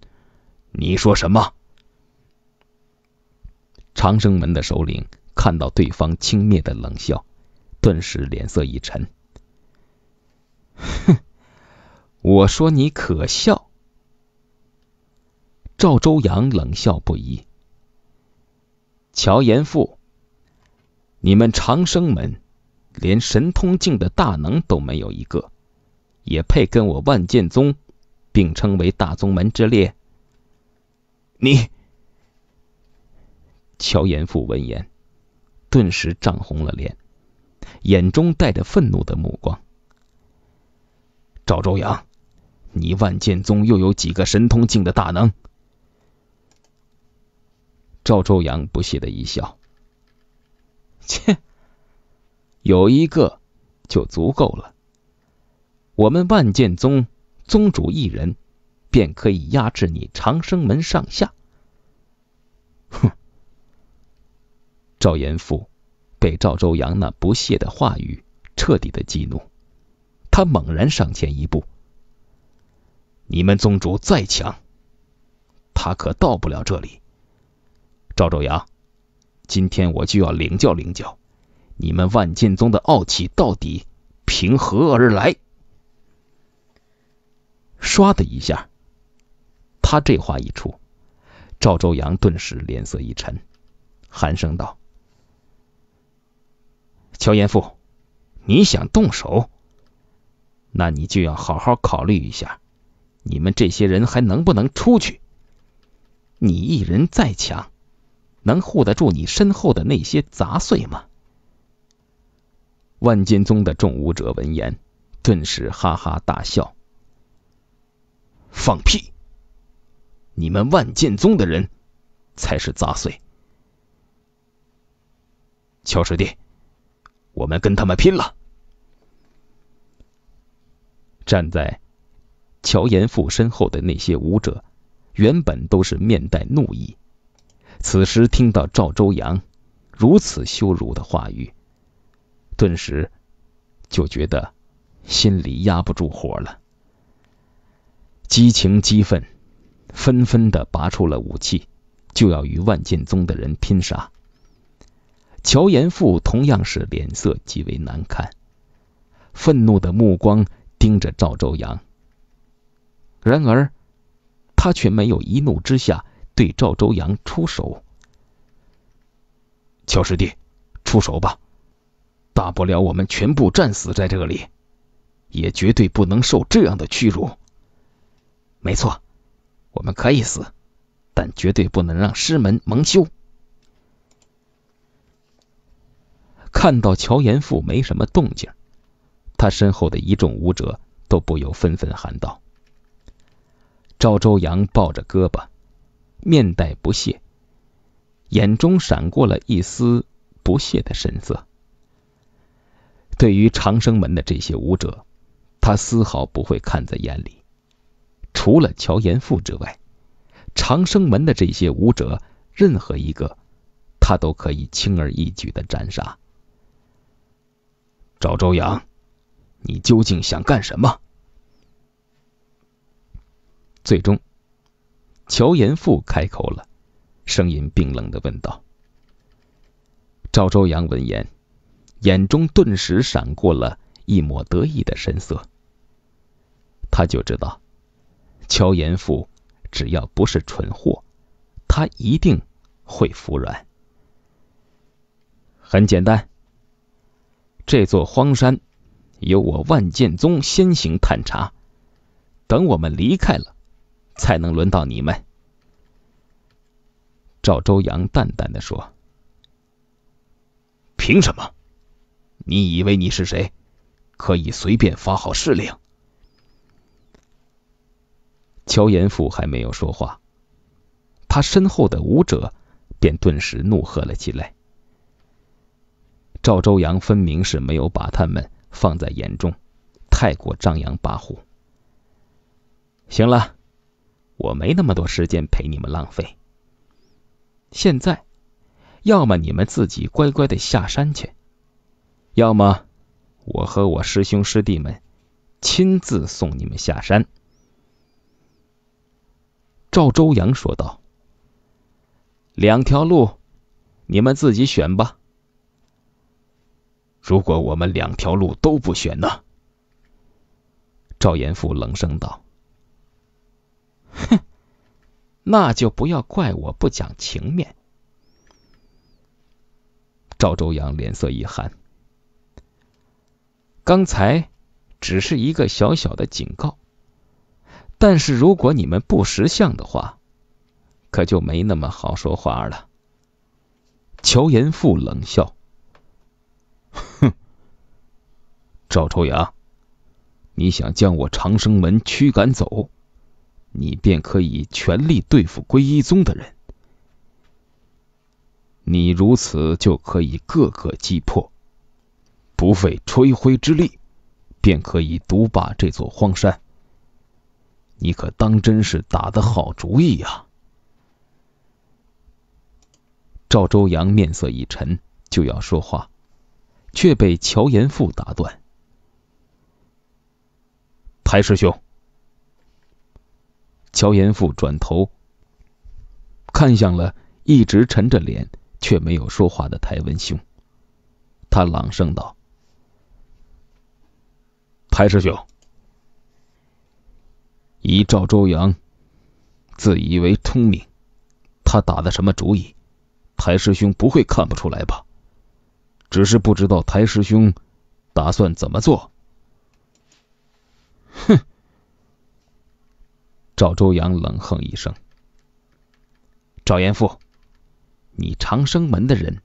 你说什么？”长生门的首领看到对方轻蔑的冷笑，顿时脸色一沉。哼，我说你可笑！赵周阳冷笑不已。乔延父，你们长生门连神通境的大能都没有一个，也配跟我万剑宗并称为大宗门之列？你！乔延父闻言，顿时涨红了脸，眼中带着愤怒的目光。赵周阳，你万剑宗又有几个神通境的大能？赵周阳不屑的一笑，切，有一个就足够了。我们万剑宗宗主一人，便可以压制你长生门上下。哼！赵延富被赵周阳那不屑的话语彻底的激怒，他猛然上前一步：“你们宗主再强，他可到不了这里。赵周阳，今天我就要领教领教，你们万剑宗的傲气到底凭何而来？”唰的一下，他这话一出，赵周阳顿时脸色一沉，寒声道：“乔延父，你想动手，那你就要好好考虑一下，你们这些人还能不能出去？你一人再强，能护得住你身后的那些杂碎吗？”万剑宗的众武者闻言，顿时哈哈大笑：“放屁！你们万剑宗的人才是杂碎。乔师弟，我们跟他们拼了！”站在乔延父身后的那些武者原本都是面带怒意，此时听到赵周阳如此羞辱的话语，顿时就觉得心里压不住火了，激情激愤，纷纷的拔出了武器，就要与万剑宗的人拼杀。乔延父同样是脸色极为难看，愤怒的目光盯着赵周阳，然而他却没有一怒之下对赵周阳出手。“乔师弟，出手吧，大不了我们全部战死在这里，也绝对不能受这样的屈辱。”“没错，我们可以死，但绝对不能让师门蒙羞。”看到乔延父没什么动静，他身后的一众武者都不由纷纷喊道。赵周阳抱着胳膊，面带不屑，眼中闪过了一丝不屑的神色。对于长生门的这些武者，他丝毫不会看在眼里。除了乔延父之外，长生门的这些武者，任何一个他都可以轻而易举的斩杀。“赵周阳，你究竟想干什么？”最终乔延父开口了，声音冰冷的问道。赵周阳闻言，眼中顿时闪过了一抹得意的神色，他就知道乔延父只要不是蠢货，他一定会服软。很简单，这座荒山由我万剑宗先行探查，等我们离开了才能轮到你们。”赵周阳淡淡的说。“凭什么？你以为你是谁，可以随便发号施令？”乔延父还没有说话，他身后的武者便顿时怒喝了起来。赵周阳分明是没有把他们放在眼中，太过张扬跋扈。“行了，我没那么多时间陪你们浪费。现在，要么你们自己乖乖的下山去，要么我和我师兄师弟们亲自送你们下山。”赵周阳说道：“两条路，你们自己选吧。”如果我们两条路都不选呢？赵延富冷声道：“哼，那就不要怪我不讲情面。”赵周阳脸色一寒，刚才只是一个小小的警告，但是如果你们不识相的话，可就没那么好说话了。乔延富冷笑：“哼，赵周阳，你想将我长生门驱赶走，你便可以全力对付皈依宗的人。你如此就可以各个击破，不费吹灰之力，便可以独霸这座荒山。你可当真是打得好主意呀！”赵周阳面色一沉，就要说话，却被乔延富打断：“台师兄。”乔延富转头，看向了一直沉着脸却没有说话的台文兄，他朗声道：“台师兄，以赵周阳自以为聪明，他打的什么主意，台师兄不会看不出来吧？只是不知道台师兄打算怎么做。”“哼！”赵周阳冷哼一声：“赵延富，你长生门的人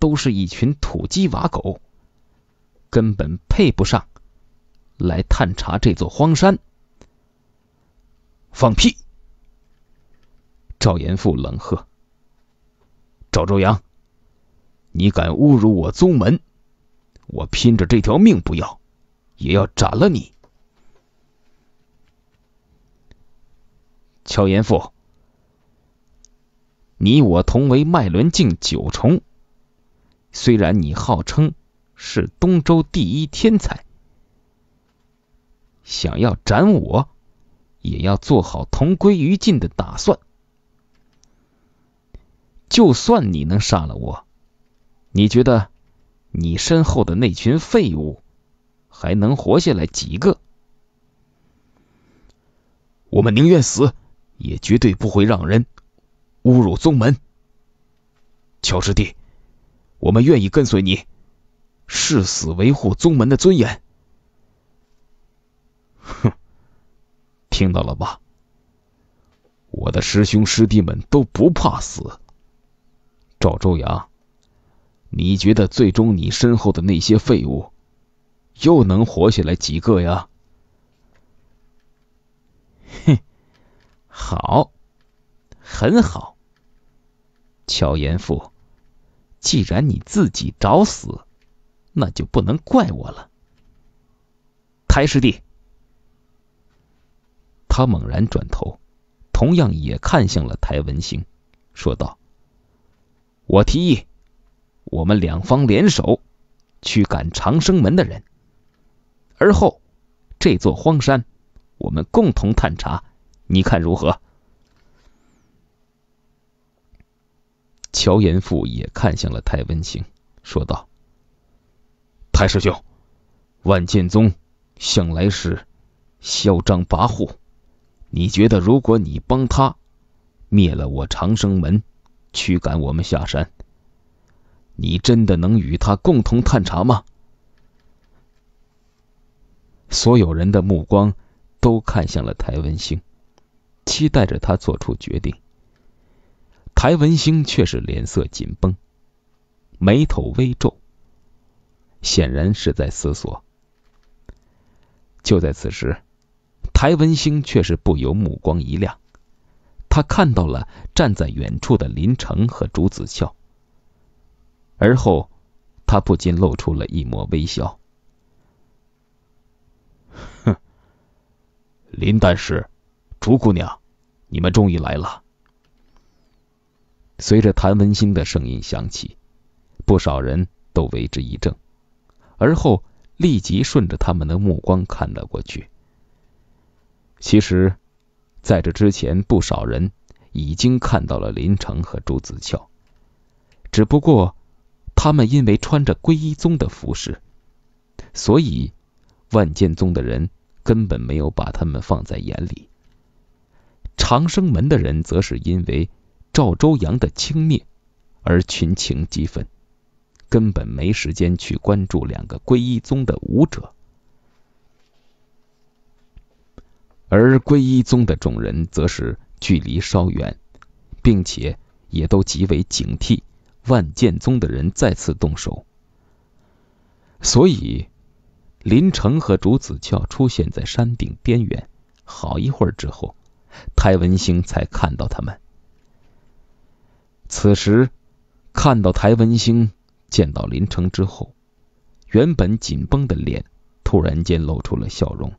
都是一群土鸡瓦狗，根本配不上来探查这座荒山。”“放屁！”赵延富冷喝：“赵周阳，你敢侮辱我宗门，我拼着这条命不要，也要斩了你！”“乔延富，你我同为脉轮境九重，虽然你号称是东周第一天才，想要斩我，也要做好同归于尽的打算。就算你能杀了我，你觉得你身后的那群废物还能活下来几个？”“我们宁愿死，也绝对不会让人侮辱宗门。乔师弟，我们愿意跟随你，誓死维护宗门的尊严。”“哼，听到了吧？我的师兄师弟们都不怕死。赵周阳，你觉得最终你身后的那些废物，又能活下来几个呀？”“哼，好。”“很好，乔延富，既然你自己找死，那就不能怪我了。台师弟。”他猛然转头，同样也看向了台文兴，说道：“我提议，我们两方联手，驱赶长生门的人，而后这座荒山，我们共同探查，你看如何？”乔延富也看向了台文兴，说道：“台师兄，万剑宗向来是嚣张跋扈，你觉得如果你帮他灭了我长生门，驱赶我们下山，你真的能与他共同探查吗？”所有人的目光都看向了台文兴，期待着他做出决定。台文兴却是脸色紧绷，眉头微皱，显然是在思索。就在此时，台文兴却是不由目光一亮，他看到了站在远处的林成和朱子俏，而后他不禁露出了一抹微笑：“哼，林丹师，朱姑娘，你们终于来了。”随着谭文新的声音响起，不少人都为之一怔，而后立即顺着他们的目光看了过去。其实在这之前，不少人已经看到了林成和朱子俏，只不过他们因为穿着皈依宗的服饰，所以万剑宗的人根本没有把他们放在眼里。长生门的人则是因为赵周阳的轻蔑而群情激愤，根本没时间去关注两个皈依宗的武者。而皈依宗的众人则是距离稍远，并且也都极为警惕万剑宗的人再次动手。所以林成和朱子俏出现在山顶边缘，好一会儿之后，台文兴才看到他们。此时看到台文兴见到林成之后，原本紧绷的脸突然间露出了笑容，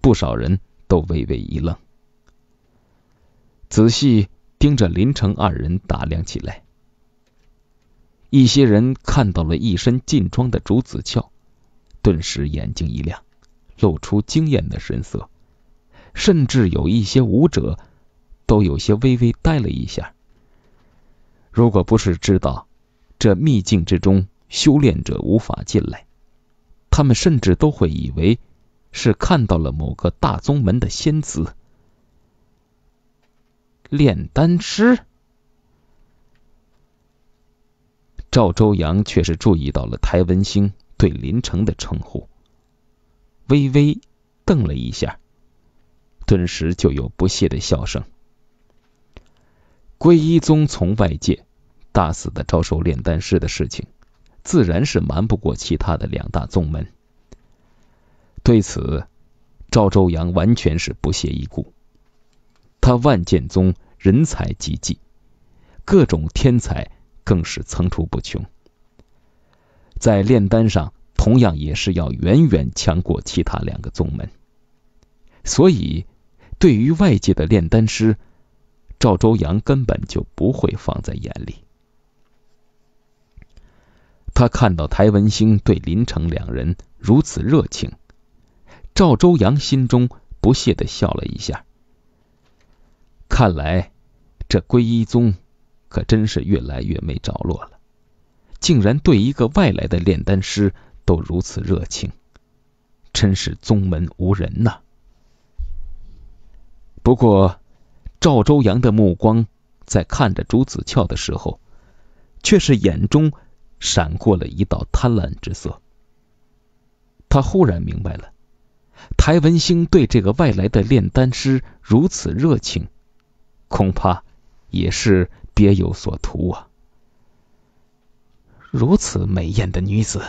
不少人都微微一愣，仔细盯着林成二人打量起来。一些人看到了一身劲装的朱子俏，顿时眼睛一亮，露出惊艳的神色，甚至有一些武者都有些微微呆了一下。如果不是知道这秘境之中修炼者无法进来，他们甚至都会以为是看到了某个大宗门的仙子。炼丹师？赵周阳却是注意到了台文兴对林成的称呼，微微瞪了一下，顿时就有不屑的笑声。皈依宗从外界大肆的招收炼丹师的事情，自然是瞒不过其他的两大宗门。对此，赵周阳完全是不屑一顾。他万剑宗人才济济，各种天才更是层出不穷，在炼丹上同样也是要远远强过其他两个宗门。所以对于外界的炼丹师，赵周阳根本就不会放在眼里。他看到台文兴对林成两人如此热情，赵周阳心中不屑地笑了一下。看来这皈依宗可真是越来越没着落了，竟然对一个外来的炼丹师都如此热情，真是宗门无人呐。不过赵周阳的目光在看着朱子俏的时候，却是眼中闪过了一道贪婪之色。他忽然明白了，台文兴对这个外来的炼丹师如此热情，恐怕也是别有所图啊。如此美艳的女子，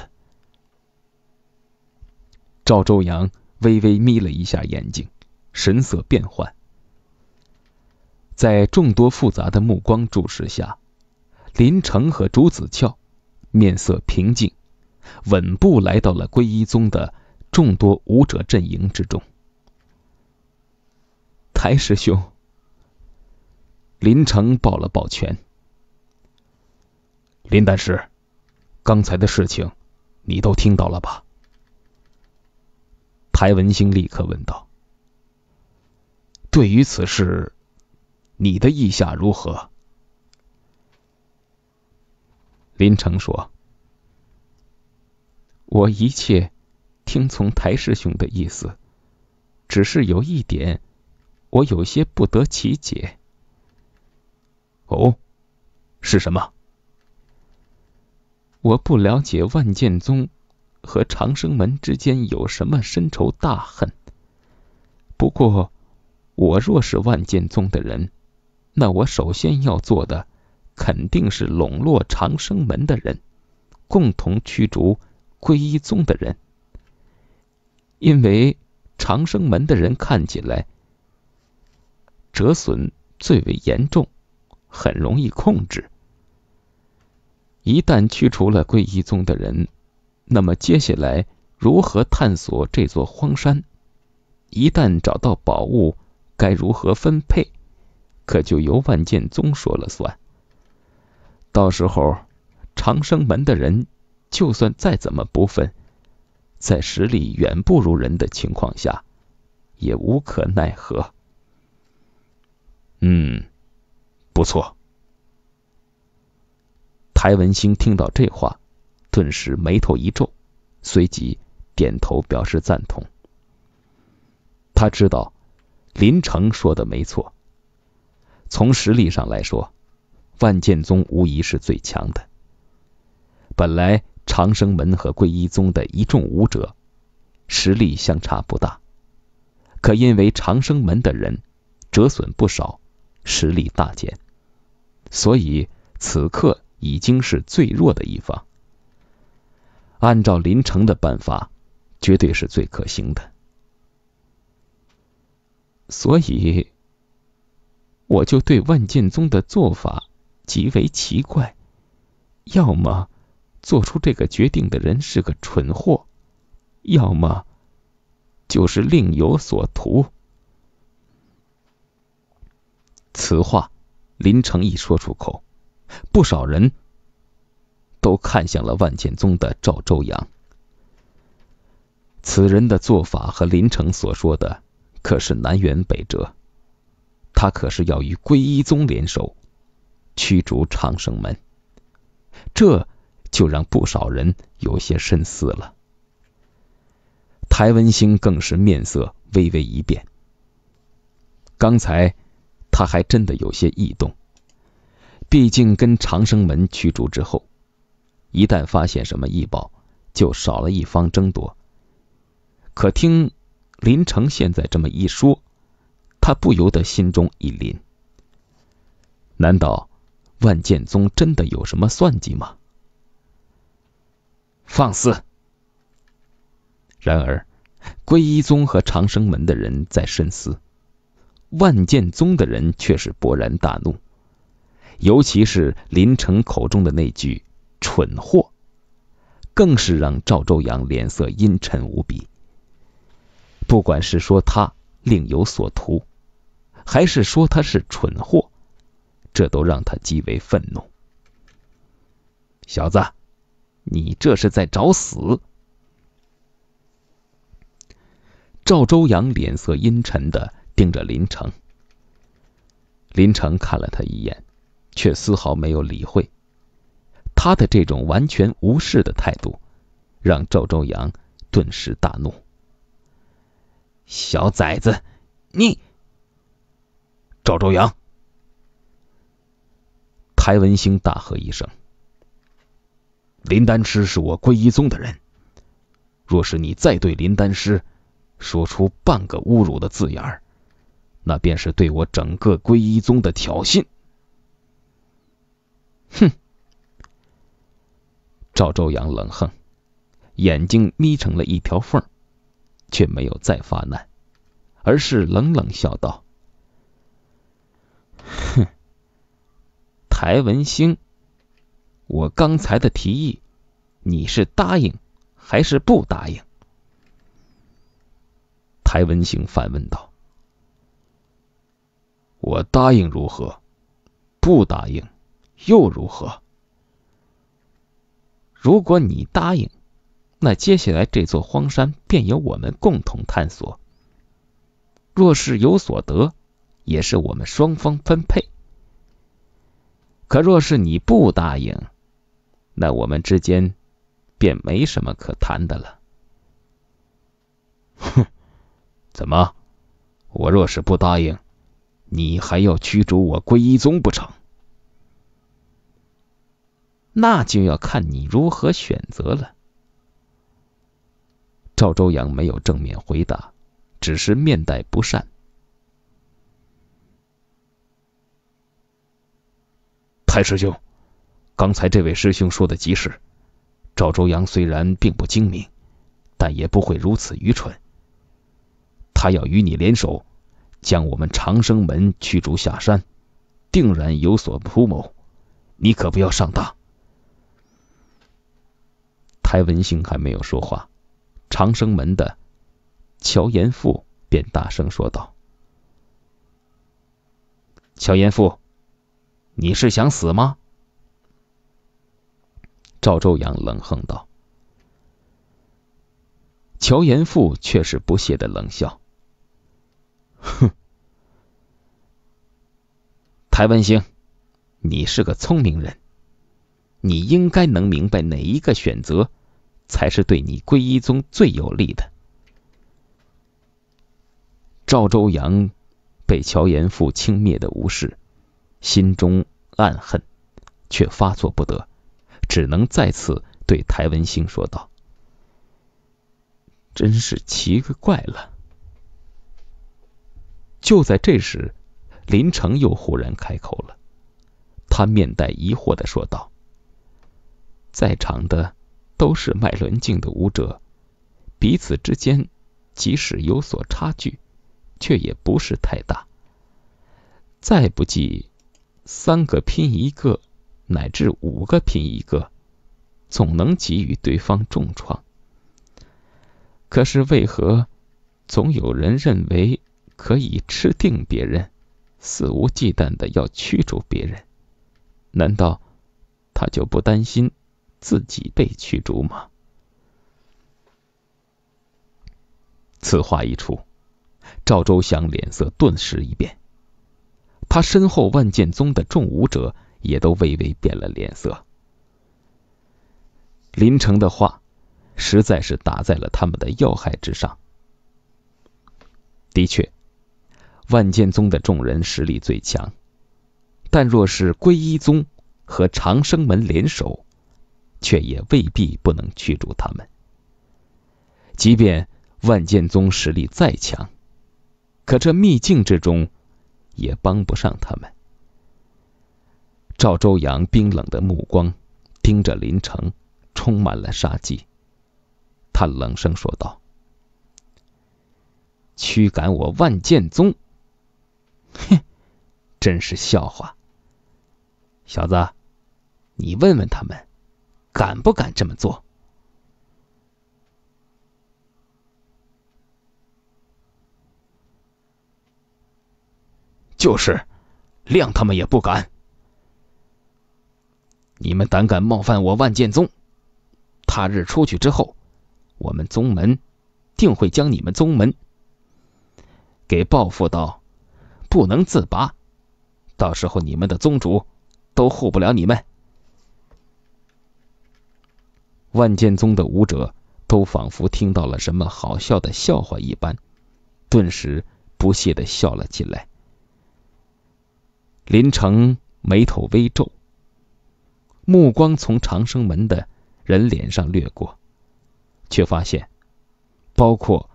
赵周阳微微眯了一下眼睛，神色变幻。在众多复杂的目光注视下，林成和朱子俏面色平静，稳步来到了皈依宗的众多武者阵营之中。台师兄，林成抱了抱拳。林丹师，刚才的事情你都听到了吧？台文兴立刻问道。对于此事，你的意下如何？林成说，我一切听从台师兄的意思，只是有一点我有些不得其解。哦，是什么？我不了解万剑宗和长生门之间有什么深仇大恨，不过我若是万剑宗的人，那我首先要做的肯定是笼络长生门的人，共同驱逐皈依宗的人。因为长生门的人看起来折损最为严重，很容易控制。一旦驱除了皈依宗的人，那么接下来如何探索这座荒山，一旦找到宝物该如何分配，可就由万剑宗说了算。到时候长生门的人就算再怎么不忿，在实力远不如人的情况下也无可奈何。不错。台文星听到这话，顿时眉头一皱，随即点头表示赞同。他知道林成说的没错，从实力上来说，万剑宗无疑是最强的。本来长生门和皈依宗的一众武者实力相差不大，可因为长生门的人折损不少，实力大减，所以此刻已经是最弱的一方。按照林成的办法，绝对是最可行的。所以我就对万剑宗的做法极为奇怪，要么做出这个决定的人是个蠢货，要么就是另有所图。此话林成一说出口，不少人都看向了万剑宗的赵周阳。此人的做法和林成所说的可是南辕北辙，他可是要与皈依宗联手驱逐长生门，这就让不少人有些深思了。台文星更是面色微微一变，刚才他还真的有些异动，毕竟跟长生门驱逐之后，一旦发现什么异宝，就少了一方争夺。可听林成现在这么一说，他不由得心中一凛，难道万剑宗真的有什么算计吗？放肆！然而皈依宗和长生门的人在深思，万剑宗的人却是勃然大怒，尤其是林成口中的那句蠢货，更是让赵周阳脸色阴沉无比。不管是说他另有所图，还是说他是蠢货，这都让他极为愤怒。小子，你这是在找死！赵周阳脸色阴沉的盯着林成，林成看了他一眼，却丝毫没有理会。他的这种完全无视的态度，让赵周阳顿时大怒。小崽子，你！赵周阳！台文星大喝一声，林丹师是我皈依宗的人，若是你再对林丹师说出半个侮辱的字眼儿，那便是对我整个皈依宗的挑衅。哼！赵周阳冷哼，眼睛眯成了一条缝，却没有再发难，而是冷冷笑道：哼，台文星，我刚才的提议，你是答应还是不答应？台文星反问道：我答应如何？不答应又如何？如果你答应，那接下来这座荒山便由我们共同探索，若是有所得，也是我们双方分配。可若是你不答应，那我们之间便没什么可谈的了。哼！怎么？我若是不答应，你还要驱逐我皈依宗不成？那就要看你如何选择了。赵周阳没有正面回答，只是面带不善。太师兄，刚才这位师兄说的极是，赵周阳虽然并不精明，但也不会如此愚蠢。他要与你联手，将我们长生门驱逐下山，定然有所图谋，你可不要上当。台文星还没有说话，长生门的乔延富便大声说道：乔延富，你是想死吗？赵周阳冷哼道。乔延富却是不屑的冷笑。哼，台湾星，你是个聪明人，你应该能明白哪一个选择才是对你皈依宗最有利的。赵周阳被乔延富轻蔑的无视，心中暗恨，却发作不得，只能再次对台文星说道：“真是奇怪了。”就在这时，林成又忽然开口了，他面带疑惑的说道：“在场的都是脉轮境的舞者，彼此之间即使有所差距，却也不是太大。再不济，三个拼一个，乃至五个拼一个，总能给予对方重创。可是为何总有人认为可以吃定别人，肆无忌惮的要驱逐别人？难道他就不担心自己被驱逐吗？”此话一出，赵周祥脸色顿时一变，他身后万剑宗的众武者也都微微变了脸色。林成的话实在是打在了他们的要害之上。的确，万剑宗的众人实力最强，但若是皈依宗和长生门联手，却也未必不能驱逐他们。即便万剑宗实力再强，可这秘境之中也帮不上他们。赵周阳冰冷的目光盯着林城，充满了杀机。他冷声说道：“驱赶我万剑宗，哼，真是笑话！小子，你问问他们，敢不敢这么做？”就是，谅他们也不敢。你们胆敢冒犯我万剑宗，他日出去之后，我们宗门定会将你们宗门给报复到不能自拔，到时候你们的宗主都护不了你们。万剑宗的武者都仿佛听到了什么好笑的笑话一般，顿时不屑地笑了起来。林成眉头微皱，目光从长生门的人脸上掠过，却发现包括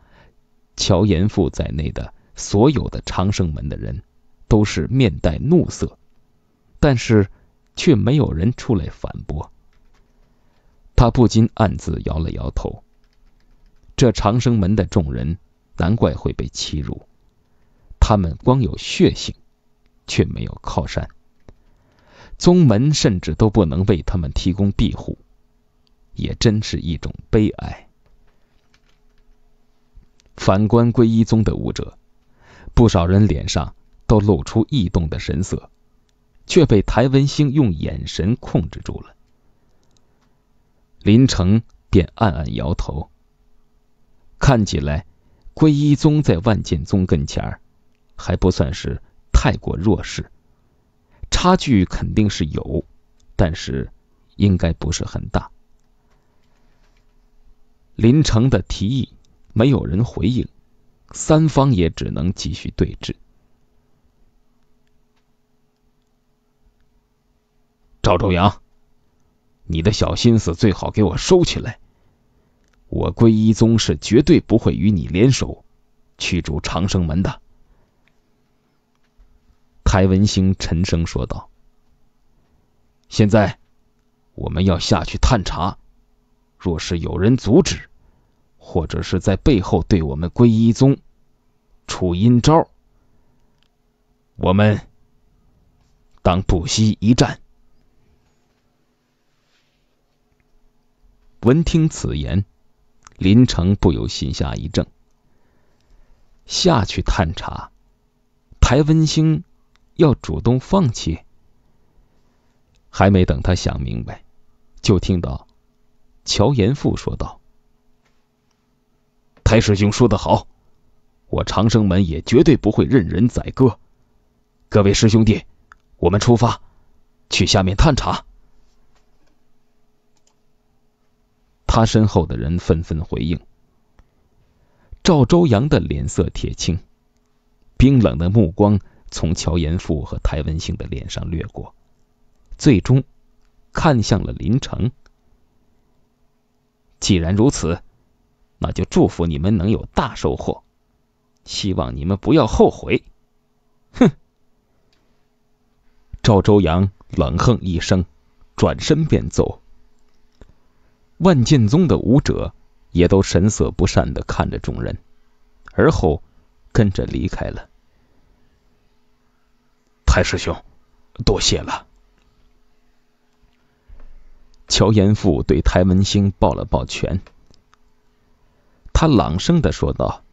乔延富在内的所有的长生门的人都是面带怒色，但是却没有人出来反驳。他不禁暗自摇了摇头，这长生门的众人难怪会被欺辱，他们光有血性却没有靠山，宗门甚至都不能为他们提供庇护，也真是一种悲哀。反观皈依宗的武者，不少人脸上都露出异动的神色，却被台文星用眼神控制住了。林成便暗暗摇头，看起来皈依宗在万剑宗跟前还不算是太过弱势，差距肯定是有，但是应该不是很大。林成的提议没有人回应，三方也只能继续对峙。赵周阳，你的小心思最好给我收起来，我皈依宗是绝对不会与你联手驱逐长生门的。台文星沉声说道：“现在我们要下去探查，若是有人阻止，或者是在背后对我们皈依宗出阴招，我们当不惜一战。”闻听此言，林成不由心下一怔。下去探查，台文星要主动放弃？还没等他想明白，就听到乔延富说道：“台师兄说得好，我长生门也绝对不会任人宰割。各位师兄弟，我们出发，去下面探查。”他身后的人纷纷回应。赵周阳的脸色铁青，冰冷的目光从乔延富和台文兴的脸上掠过，最终看向了林城。既然如此，那就祝福你们能有大收获，希望你们不要后悔。哼！赵周阳冷哼一声，转身便走。万剑宗的武者也都神色不善地看着众人，而后跟着离开了。太师兄，多谢了。乔延富对台文兴抱了抱拳，他朗声地说道：“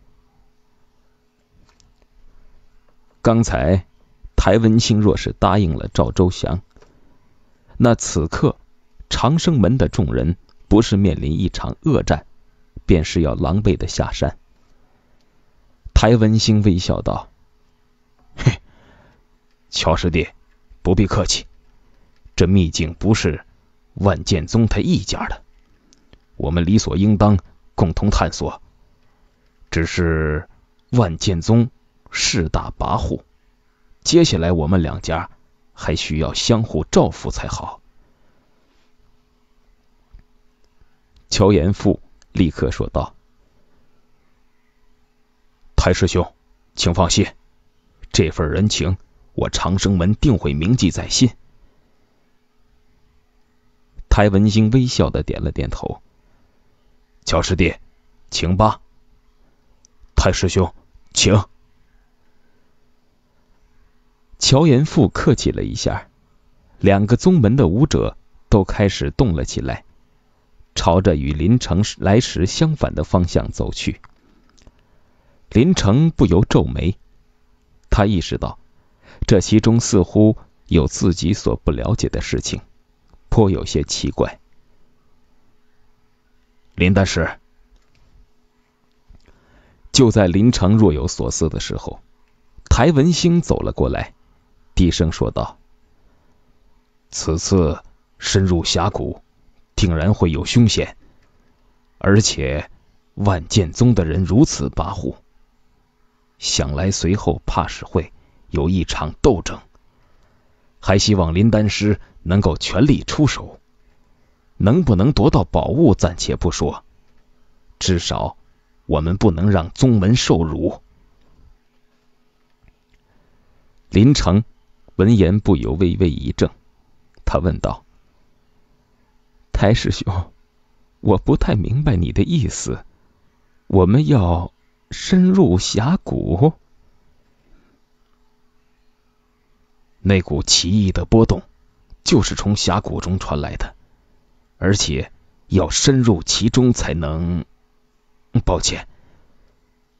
刚才台文兴若是答应了赵周祥，那此刻长生门的众人不是面临一场恶战，便是要狼狈的下山。”台文兴微笑道：“嘿，乔师弟，不必客气，这秘境不是万剑宗他一家的，我们理所应当共同探索。只是万剑宗势大跋扈，接下来我们两家还需要相互照拂才好。”乔延富立刻说道：“台师兄，请放心，这份人情我长生门定会铭记在心。”台文兴微笑的点了点头：“乔师弟，请吧。”“台师兄，请。”乔延富客气了一下，两个宗门的武者都开始动了起来，朝着与林城来时相反的方向走去。林城不由皱眉，他意识到这其中似乎有自己所不了解的事情，颇有些奇怪。林丹师，就在林城若有所思的时候，台文兴走了过来，低声说道：“此次深入峡谷，定然会有凶险，而且万剑宗的人如此跋扈，想来随后怕是会有一场斗争。还希望林丹师能够全力出手，能不能夺到宝物暂且不说，至少我们不能让宗门受辱。”林城闻言不由微微一怔，他问道：“台师兄，我不太明白你的意思，我们要深入峡谷？”那股奇异的波动就是从峡谷中传来的，而且要深入其中才能……抱歉，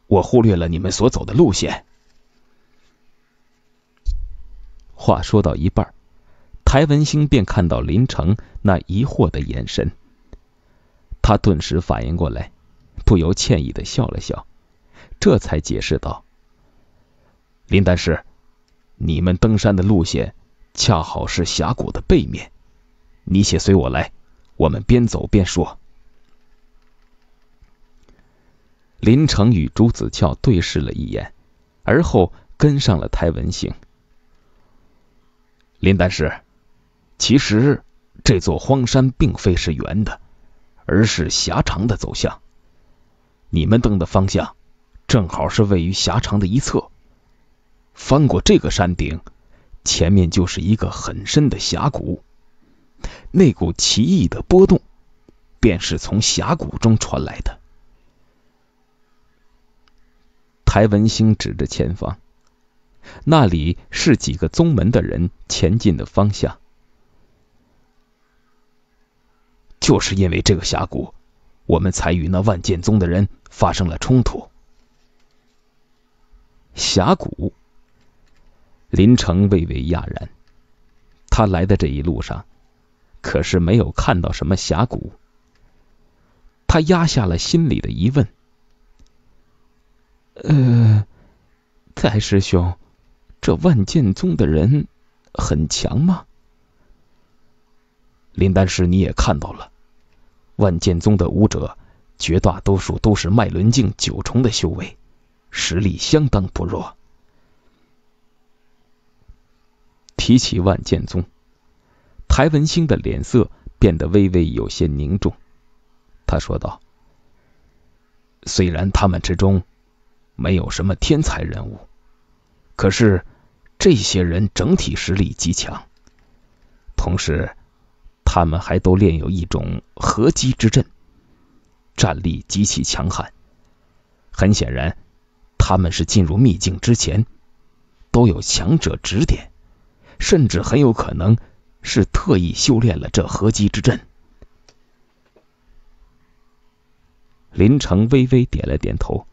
我忽略了你们所走的路线。话说到一半，台文兴便看到林城那疑惑的眼神，他顿时反应过来，不由歉意的笑了笑，这才解释道：“林丹师，你们登山的路线恰好是峡谷的背面，你且随我来，我们边走边说。”林城与朱子俏对视了一眼，而后跟上了台文兴。林丹师，其实这座荒山并非是圆的，而是狭长的走向。你们登的方向正好是位于狭长的一侧，翻过这个山顶，前面就是一个很深的峡谷，那股奇异的波动便是从峡谷中传来的。台文兴指着前方，那里是几个宗门的人前进的方向。就是因为这个峡谷，我们才与那万剑宗的人发生了冲突。峡谷。林城微微讶然，他来的这一路上可是没有看到什么峡谷。他压下了心里的疑问：“台师兄，这万剑宗的人很强吗？林丹师，你也看到了，万剑宗的武者绝大多数都是脉轮境九重的修为，实力相当不弱。提起万剑宗，台文星的脸色变得微微有些凝重。他说道：“虽然他们之中没有什么天才人物，可是这些人整体实力极强，同时他们还都练有一种合击之阵，战力极其强悍。很显然，他们是进入秘境之前都有强者指点，甚至很有可能是特意修炼了这合击之阵。”林城微微点了点头，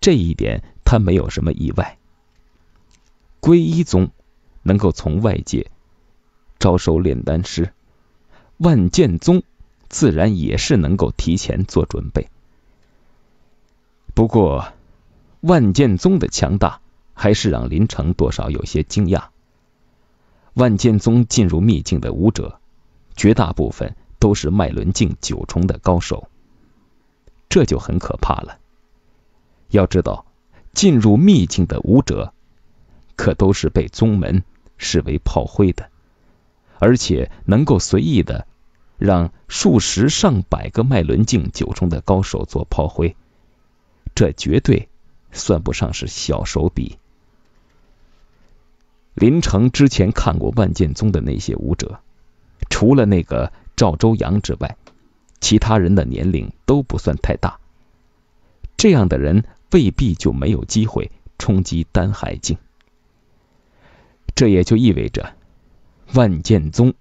这一点他没有什么意外。归一宗能够从外界招收炼丹师，万剑宗自然也是能够提前做准备。不过，万剑宗的强大还是让林城多少有些惊讶。万剑宗进入秘境的武者，绝大部分都是脉轮境九重的高手，这就很可怕了。要知道，进入秘境的武者可都是被宗门视为炮灰的，而且能够随意的让数十上百个脉轮境九重的高手做炮灰，这绝对算不上是小手笔。林城之前看过万剑宗的那些武者，除了那个赵周阳之外，其他人的年龄都不算太大，这样的人未必就没有机会冲击丹海境。这也就意味着，万剑宗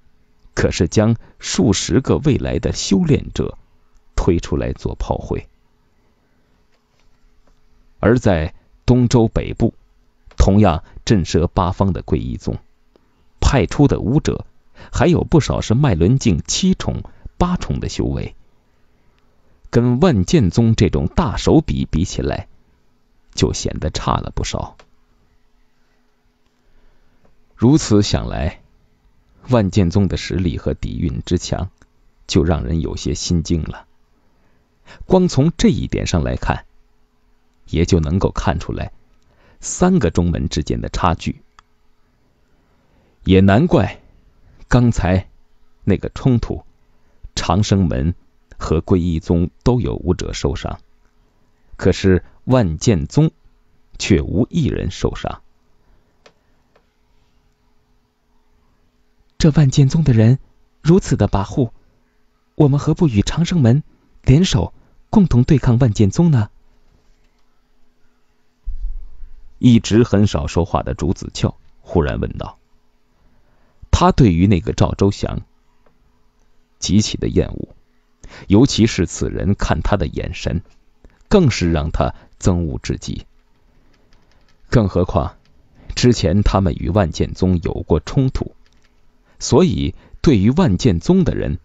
可是将数十个未来的修炼者推出来做炮灰。而在东周北部，同样震慑八方的归一宗派出的武者，还有不少是脉轮境七重、八重的修为，跟万剑宗这种大手笔比起来，就显得差了不少。如此想来，万剑宗的实力和底蕴之强，就让人有些心惊了。光从这一点上来看，也就能够看出来三个宗门之间的差距，也难怪刚才那个冲突，长生门和归一宗都有武者受伤，可是万剑宗却无一人受伤。这万剑宗的人如此的跋扈，我们何不与长生门联手，共同对抗万剑宗呢？一直很少说话的竹子俏忽然问道，他对于那个赵周祥极其的厌恶，尤其是此人看他的眼神，更是让他憎恶至极。更何况之前他们与万剑宗有过冲突，所以对于万剑宗的人，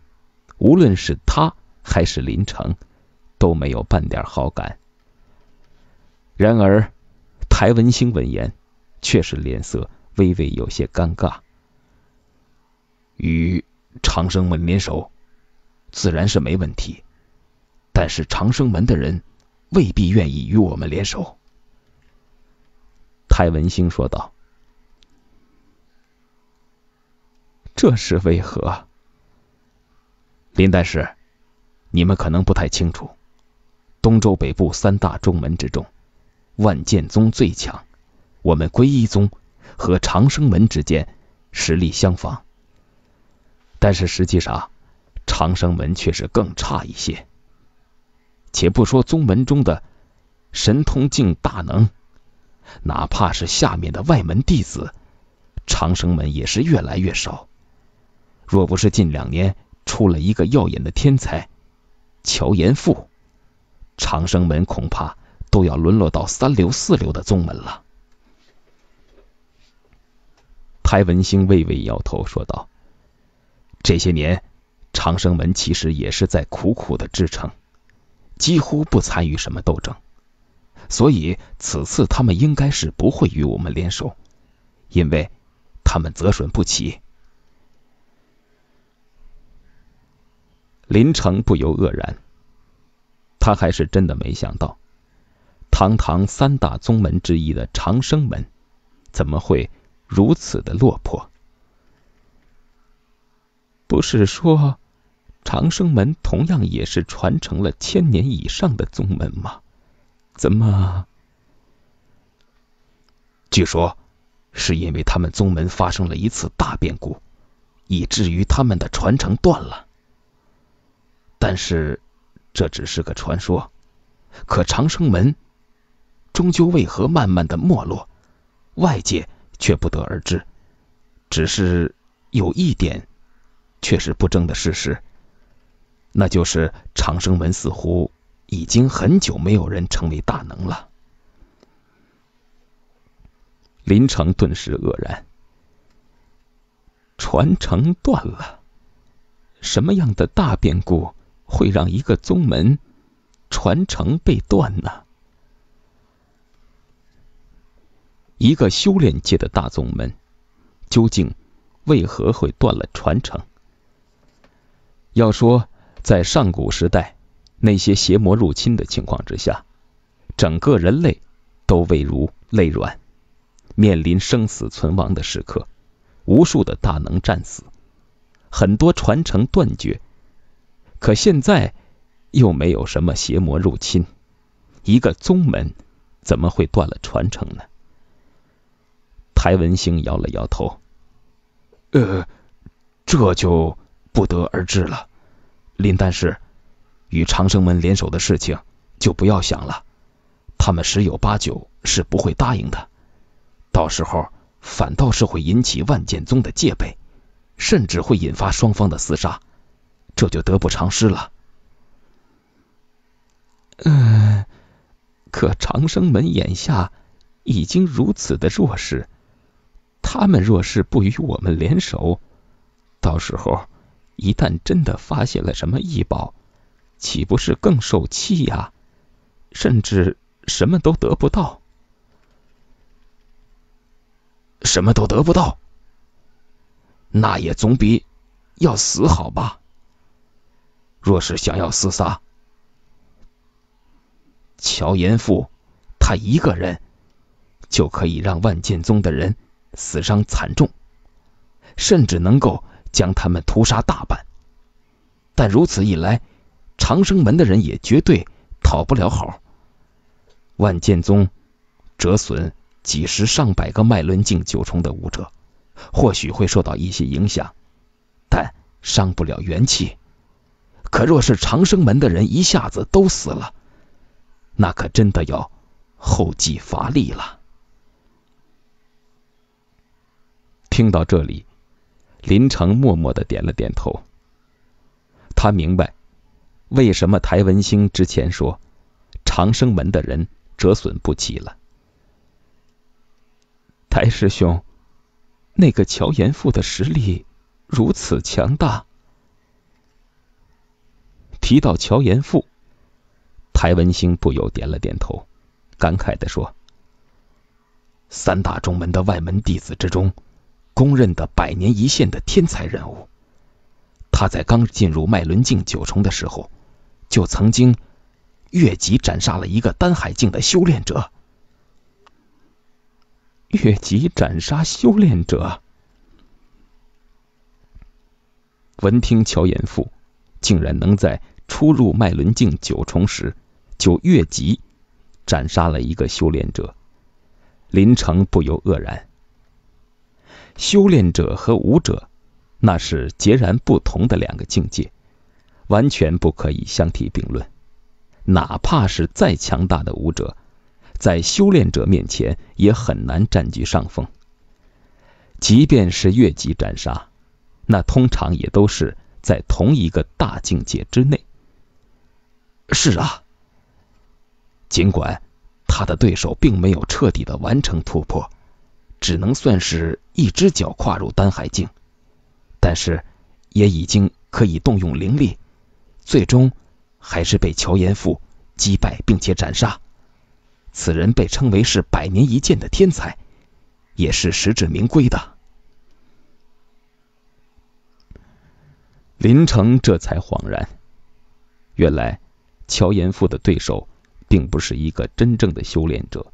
无论是他还是林城，都没有半点好感。然而台文星闻言，却是脸色微微有些尴尬。与长生门联手，自然是没问题，但是长生门的人未必愿意与我们联手。台文星说道。这是为何？林丹师，你们可能不太清楚，东周北部三大宗门之中，万剑宗最强，我们归一宗和长生门之间实力相仿，但是实际上长生门却是更差一些。且不说宗门中的神通境大能，哪怕是下面的外门弟子，长生门也是越来越少。若不是近2年出了一个耀眼的天才乔延富，长生门恐怕都要沦落到3流4流的宗门了。台文星微微摇头说道，这些年长生门其实也是在苦苦的支撑，几乎不参与什么斗争，所以此次他们应该是不会与我们联手，因为他们择损不起。林城不由愕然，他还是真的没想到，堂堂三大宗门之一的长生门，怎么会如此的落魄？不是说长生门同样也是传承了1000年以上的宗门吗？怎么？据说是因为他们宗门发生了一次大变故，以至于他们的传承断了。但是这只是个传说，可长生门终究为何慢慢的没落，外界却不得而知。只是有一点却是不争的事实，那就是长生门似乎已经很久没有人成为大能了。林城顿时愕然，传承断了，什么样的大变故会让一个宗门传承被断呢？一个修炼界的大宗门，究竟为何会断了传承？要说在上古时代，那些邪魔入侵的情况之下，整个人类都未如累卵，面临生死存亡的时刻，无数的大能战死，很多传承断绝。可现在又没有什么邪魔入侵，一个宗门怎么会断了传承呢？台文星摇了摇头，这就不得而知了。林丹氏与长生门联手的事情就不要想了，他们十有八九是不会答应的，到时候反倒是会引起万剑宗的戒备，甚至会引发双方的厮杀，这就得不偿失了。可长生门眼下已经如此的弱势，他们若是不与我们联手，到时候一旦真的发现了什么异宝，岂不是更受欺压，甚至什么都得不到？什么都得不到，那也总比要死好吧？若是想要厮杀，乔延父他一个人就可以让万剑宗的人死伤惨重，甚至能够将他们屠杀大半。但如此一来，长生门的人也绝对讨不了好。万剑宗折损几十上百个脉轮境九重的武者，或许会受到一些影响，但伤不了元气。可若是长生门的人一下子都死了，那可真的要后继乏力了。听到这里，林城默默的点了点头。他明白为什么台文星之前说长生门的人折损不起了。台师兄，那个乔延父的实力如此强大。提到乔延父，台文星不由点了点头，感慨地说，三大宗门的外门弟子之中，公认的100年一现的天才人物，他在刚进入脉轮境九重的时候，就曾经越级斩杀了一个丹海境的修炼者。越级斩杀修炼者。闻听乔延父竟然能在初入脉轮境九重时就越级斩杀了一个修炼者，林城不由愕然。修炼者和武者，那是截然不同的两个境界，完全不可以相提并论。哪怕是再强大的武者，在修炼者面前也很难占据上风。即便是越级斩杀，那通常也都是在同一个大境界之内。是啊，尽管他的对手并没有彻底的完成突破，只能算是一只脚跨入丹海境，但是也已经可以动用灵力，最终还是被乔延父击败并且斩杀。此人被称为是100年一见的天才，也是实至名归的。林城这才恍然，原来乔延富的对手并不是一个真正的修炼者，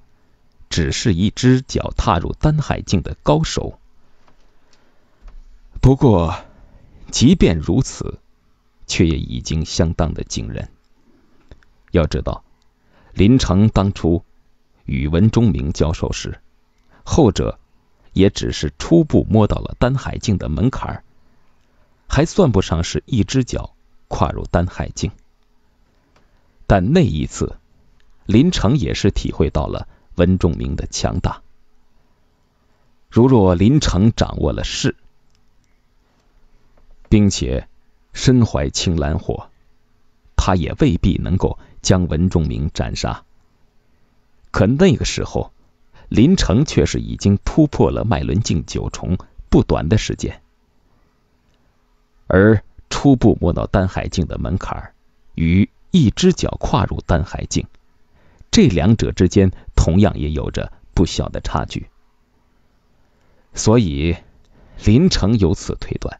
只是一只脚踏入丹海境的高手。不过，即便如此，却也已经相当的惊人。要知道，林城当初与文忠明交手时，后者也只是初步摸到了丹海境的门槛，还算不上是一只脚跨入丹海境。但那一次，林城也是体会到了文仲明的强大。如若林城掌握了势，并且身怀青蓝火，他也未必能够将文仲明斩杀。可那个时候，林城却是已经突破了脉轮境九重不短的时间，而初步摸到丹海境的门槛与一只脚跨入丹海境，这两者之间同样也有着不小的差距。所以林城由此推断，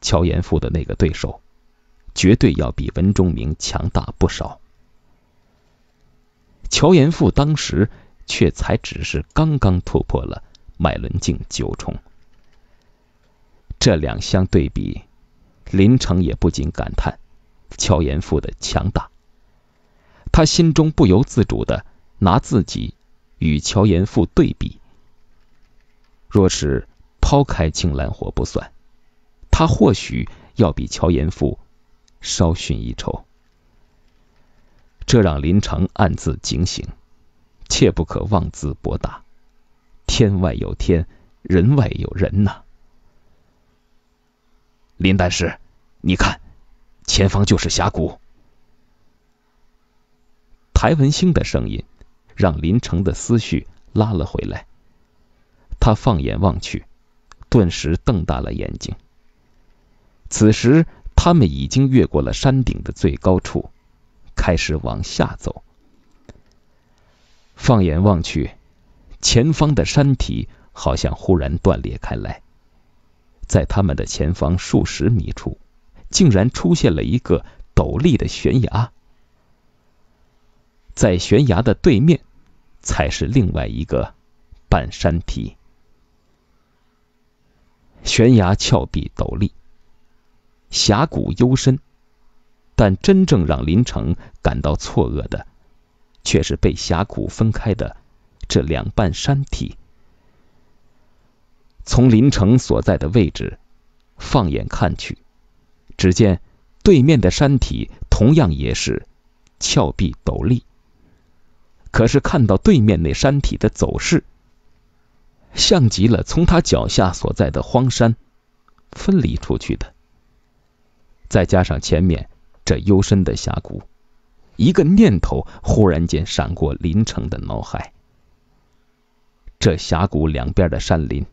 乔延富的那个对手绝对要比文忠明强大不少。乔延富当时却才只是刚刚突破了脉轮境九重，这两相对比，林城也不禁感叹乔延富的强大。他心中不由自主地拿自己与乔延富对比，若是抛开青蓝火不算，他或许要比乔延富稍逊一筹。这让林城暗自警醒，切不可妄自博大，天外有天，人外有人呐。林丹师，你看，前方就是峡谷。台文星的声音让林城的思绪拉了回来，他放眼望去，顿时瞪大了眼睛。此时他们已经越过了山顶的最高处，开始往下走。放眼望去，前方的山体好像忽然断裂开来，在他们的前方数十米处，竟然出现了一个陡立的悬崖。在悬崖的对面才是另外一个半山体，悬崖峭壁陡立，峡谷幽深，但真正让林城感到错愕的，却是被峡谷分开的这两半山体。从林城所在的位置放眼看去，只见对面的山体同样也是峭壁陡立，可是看到对面那山体的走势，像极了从他脚下所在的荒山分离出去的。再加上前面这幽深的峡谷，一个念头忽然间闪过林城的脑海：这峡谷两边的山林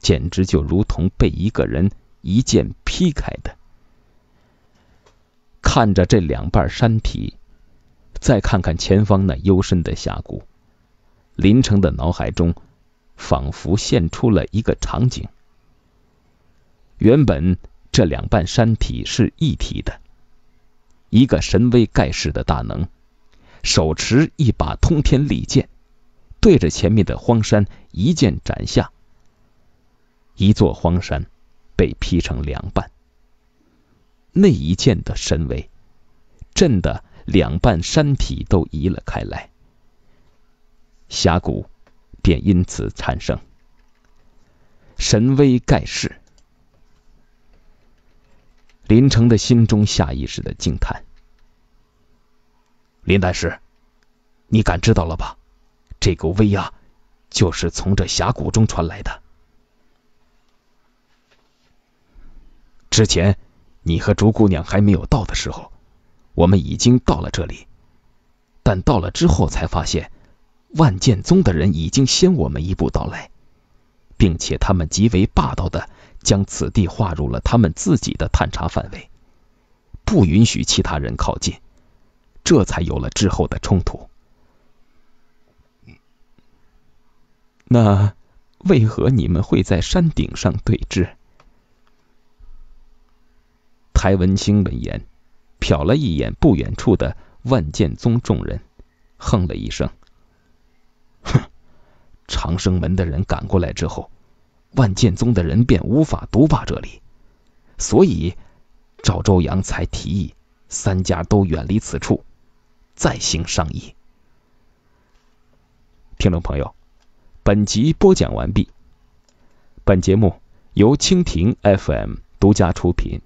简直就如同被一个人一剑劈开的。看着这两半山体，再看看前方那幽深的峡谷，林城的脑海中仿佛现出了一个场景。原本这两半山体是一体的，一个神威盖世的大能，手持一把通天利剑，对着前面的荒山一剑斩下，一座荒山被劈成两半。那一剑的神威震得两半山体都移了开来，峡谷便因此产生。神威盖世，林城的心中下意识的惊叹。林大师，你感知到了吧？这股威压就是从这峡谷中传来的。之前你和竹姑娘还没有到的时候，我们已经到了这里，但到了之后才发现，万剑宗的人已经先我们一步到来，并且他们极为霸道的将此地划入了他们自己的探查范围，不允许其他人靠近，这才有了之后的冲突。那为何你们会在山顶上对峙？台文清闻言，瞟了一眼不远处的万剑宗众人，哼了一声。哼，长生门的人赶过来之后，万剑宗的人便无法独霸这里，所以赵周阳才提议三家都远离此处，再行商议。听众朋友，本集播讲完毕。本节目由蜻蜓 FM 独家出品。